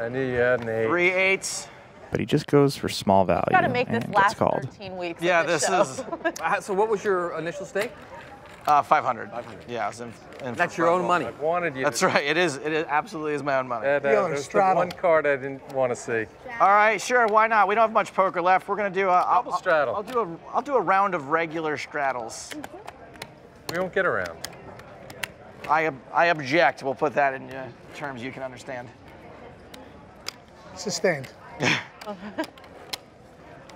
I knew you had an eight. Three eights. But he just goes for small value. Got to make this last thirteen weeks. Yeah, this is. So, what was your initial stake? Uh, Five hundred. Yeah, was in, in that's your own money. I wanted you. That's to right. It is. It is absolutely is my own money. And, uh, there's the one card I didn't want to see. All right, sure. Why not? We don't have much poker left. We're gonna do a double I'll, straddle. I'll do a. I'll do a round of regular straddles. We won't get around. I ob I object. We'll put that in uh, terms you can understand. Sustained.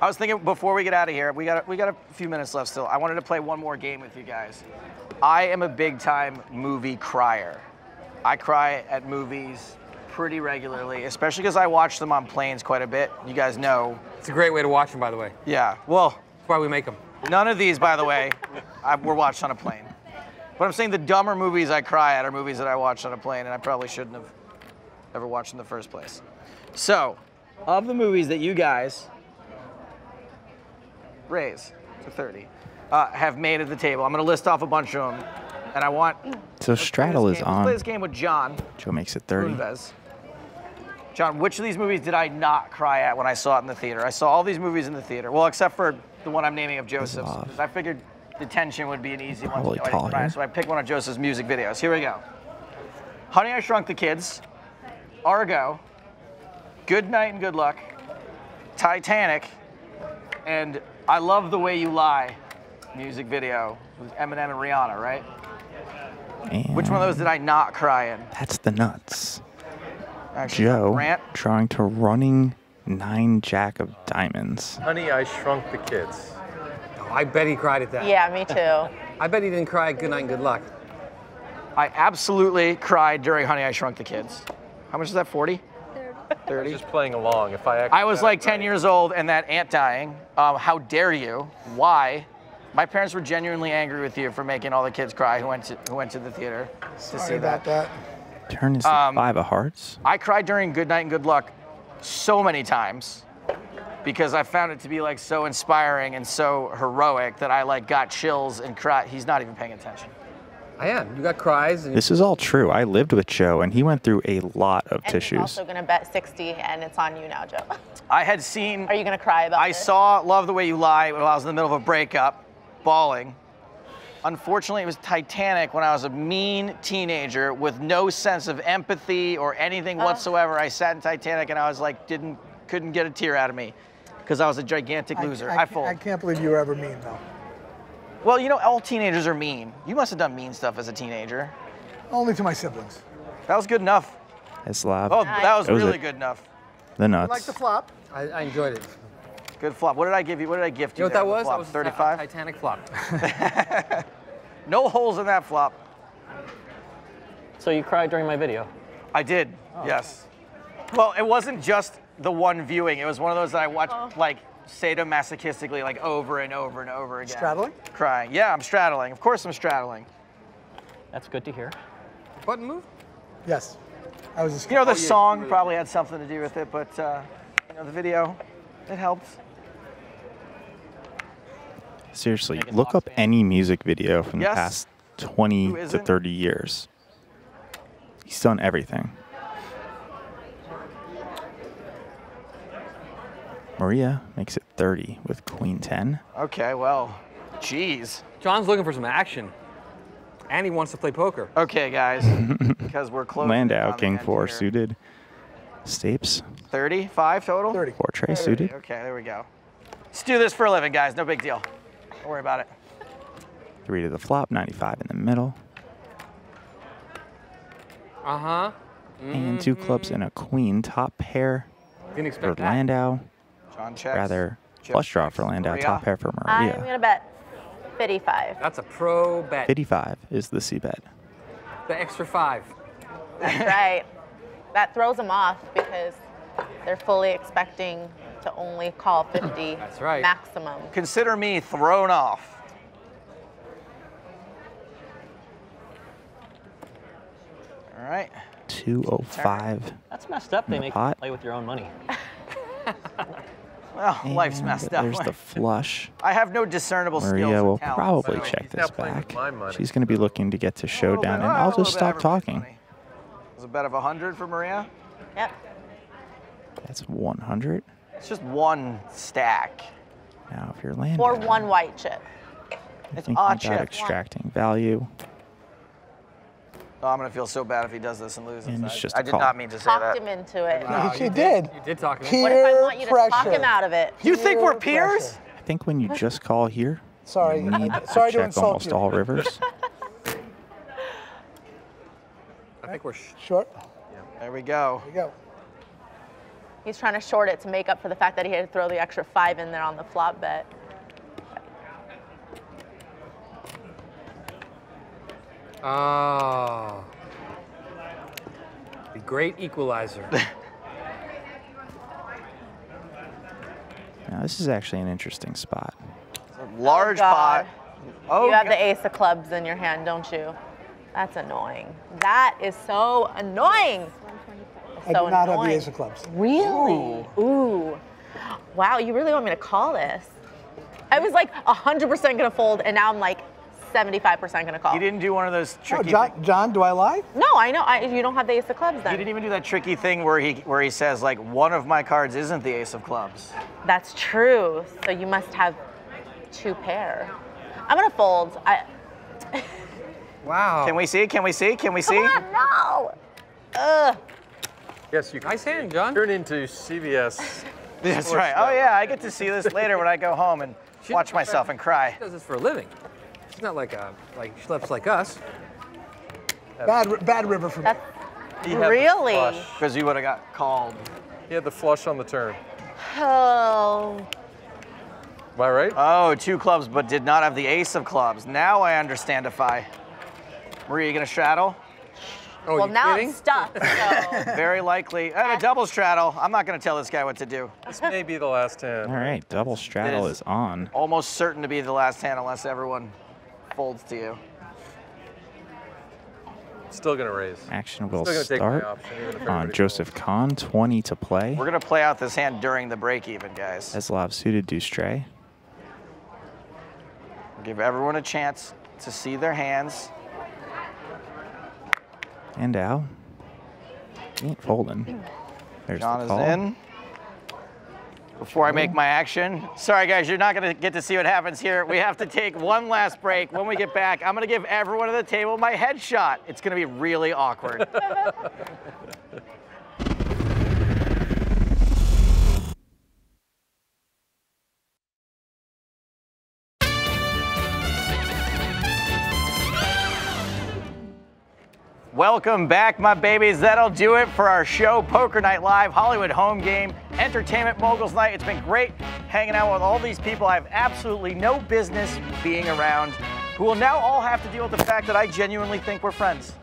I was thinking before we get out of here, we got we got a few minutes left still. I wanted to play one more game with you guys. I am a big time movie crier. I cry at movies pretty regularly, especially because I watch them on planes quite a bit. You guys know. It's a great way to watch them, by the way. Yeah. Well, That's why we make them. None of these, by the way, I, were watched on a plane. But I'm saying the dumber movies I cry at are movies that I watched on a plane, and I probably shouldn't have ever watched in the first place. So, of the movies that you guys raise to thirty, uh, have made at the table, I'm going to list off a bunch of them, and I want. So straddle is on. Let's play this game with Jon. Joe makes it thirty. Moonves. Jon, which of these movies did I not cry at when I saw it in the theater? I saw all these movies in the thereater. Well, except for the one I'm naming of Joseph's. I figured Detention would be an easy one. Probably to know I didn't cry, so I picked one of Joseph's music videos. Here we go. Honey, I Shrunk the Kids. Argo. Good Night and Good Luck. Titanic. And I Love the Way You Lie music video with Eminem and Rihanna, right? And which one of those did I not cry in? That's the nuts. Actually, Joe Grant. Drawing to running nine jack of diamonds. Honey, I Shrunk the Kids. Oh, I bet he cried at that. Yeah, me too. I bet he didn't cry at Good Night and Good Luck. I absolutely cried during Honey, I Shrunk the Kids. How much is that, forty? thirty. thirty. Just playing along. If I, I was like ten years old and that aunt dying. Um, how dare you? Why? My parents were genuinely angry with you for making all the kids cry who went to, who went to the theater to Sorry see about that. that. Turn is the um, five of hearts. I cried during Good Night and Good Luck so many times because I found it to be like so inspiring and so heroic that I like got chills and cried. He's not even paying attention. I am. You got cries. And this is all true. I lived with Joe, and he went through a lot of and tissues. You're also going to bet sixty, and it's on you now, Joe. I had seen. Are you going to cry about I this? saw Love the Way You Lie when I was in the middle of a breakup. Bawling. Unfortunately, it was Titanic when I was a mean teenager with no sense of empathy or anything uh. whatsoever. I sat in Titanic and I was like, didn't, couldn't get a tear out of me because I was a gigantic loser. I, I, I fold. I can't believe you were ever mean though. Well, you know, all teenagers are mean. You must have done mean stuff as a teenager. Only to my siblings. That was good enough. That's loud. Oh, nice. That was, was really it. good enough. The nuts. I like the flop. I, I enjoyed it. Good flop. What did I give you? What did I gift you? You know what that was? Flop? That was thirty-five. Titanic flop. No holes in that flop. So you cried during my video? I did. Oh, yes. Okay. Well, it wasn't just the one viewing. It was one of those that I watched oh. like sadomasochistically, like over and over and over again. Straddling? Crying. Yeah, I'm straddling. Of course, I'm straddling. That's good to hear. Button move? Yes. I was. Just you know, the oh, yeah, song really probably had something to do with it, but uh, you know, the video, it helps. Seriously, look up any music video from the yes. past twenty to thirty years. He's done everything. Maria makes it thirty with queen ten. Okay, well, geez. Jon's looking for some action, and he wants to play poker. Okay, guys, because we're close. Landau, king four here. Suited. Stapes. thirty-five total? thirty. Four tray suited. Okay, there we go. Let's do this for a living, guys. No big deal. Don't worry about it. Three to the flop, ninety-five in the middle. Uh-huh. Mm-hmm. And two clubs and a queen. Top pair Didn't expect for that. Landau. Jon checks. Rather, checks. Flush draw for Landau. Maria. Top pair for Maria. I'm going to bet fifty-five. That's a pro bet. fifty-five is the C bet. The extra five. That's right. That throws them off because they're fully expecting to only call fifty. That's right. Maximum. Consider me thrown off. All right. two oh five. That's messed up. They make you play with your own money. Well, and life's messed up. There's the flush. I have no discernible Maria skills. Maria will talent, probably so check this back. She's going to be looking to get to showdown, and I'll just stop talking. Money. It was a bet of one hundred for Maria? Yep. That's one hundred. It's just one stack. Now, if you're landing. Or one white chip. It's odd chip. Extracting value. Oh, I'm going to feel so bad if he does this and loses. And it's just I, I did call. not mean to say talked that. Talked him into it. No, you, you did. did. You did talk him into it. What if I want you to pressure. talk him out of it? You think we're peers? Pressure. I think when you just call here, sorry, you need to sorry check to insult almost you. all rivers. I think we're sh short. Yeah. There we go. There we go. He's trying to short it to make up for the fact that he had to throw the extra five in there on the flop bet. Oh. The great equalizer. Now, this is actually an interesting spot. large oh pot. Oh, you have God. the ace of clubs in your hand, don't you? That's annoying. That is so annoying. So I do not annoying. have the ace of clubs. Really? Ooh. Ooh. Wow, you really want me to call this? I was like one hundred percent gonna fold, and now I'm like seventy-five percent gonna call. You didn't do one of those tricky. No, John, John, do I lie? No, I know. I, you don't have the ace of clubs then. You didn't even do that tricky thing where he where he says like one of my cards isn't the ace of clubs. That's true. So you must have two pair. I'm gonna fold. I... Wow. Can we see? Can we see? Can we see? Come on, no. Ugh. Yes, you can. Nice hand, John. Turn into C V S. That's right. Stuff. Oh yeah, I get to see this later when I go home and she watch myself and cry. She does this for a living. She's not like a like schleps like us. Bad, bad river for me. Really? Because you would have got called. He had the flush on the turn. Oh. Am I right? Oh, two clubs, but did not have the ace of clubs. Now I understandify. Maria, you gonna straddle? Oh, well, now kidding? I'm stuck. So. Very likely. And a double straddle. I'm not going to tell this guy what to do. This may be the last hand. All right, double straddle is, is on. Almost certain to be the last hand unless everyone folds to you. Still going to raise. Action will start on Joseph Kahn, twenty to play. We're going to play out this hand during the break even, guys. Heslov suited deuce tray. Give everyone a chance to see their hands. And out. He ain't folding. There's John the call. is in. Before I make my action, sorry guys, you're not gonna get to see what happens here. We have to take one last break. When we get back, I'm gonna give everyone at the table my headshot. It's gonna be really awkward. Welcome back, my babies. That'll do it for our show, Poker Night Live, Hollywood Home Game, Entertainment Moguls Night. It's been great hanging out with all these people I have absolutely no business being around, who will now all have to deal with the fact that I genuinely think we're friends.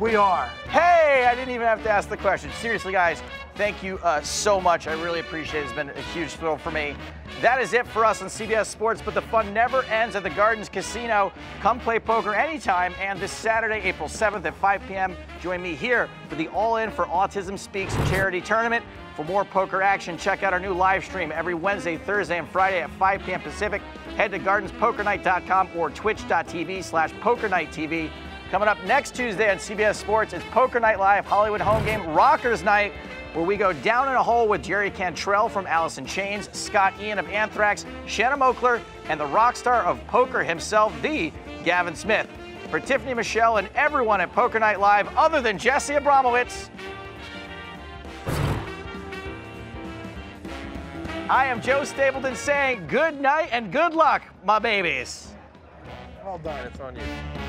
We are. Hey, I didn't even have to ask the question. Seriously, guys, thank you uh, so much. I really appreciate it. It's been a huge thrill for me. That is it for us on C B S Sports, but the fun never ends at the Gardens Casino. Come play poker anytime, and this Saturday, April seventh at five p m, join me here for the All In for Autism Speaks charity tournament. For more poker action, check out our new live stream every Wednesday, Thursday, and Friday at five p m Pacific. Head to gardens poker night dot com or twitch dot t v slash poker night t v. Coming up next Tuesday on C B S Sports, it's Poker Night Live, Hollywood Home Game, Rockers Night, where we go down in a hole with Jerry Cantrell from Alice in Chains, Scott Ian of Anthrax, Shannon Moakler, and the rock star of poker himself, the Gavin Smith. For Tiffany Michelle and everyone at Poker Night Live other than Jesse Abramowitz, I am Joe Stapleton saying good night and good luck, my babies. Well done, it's on you.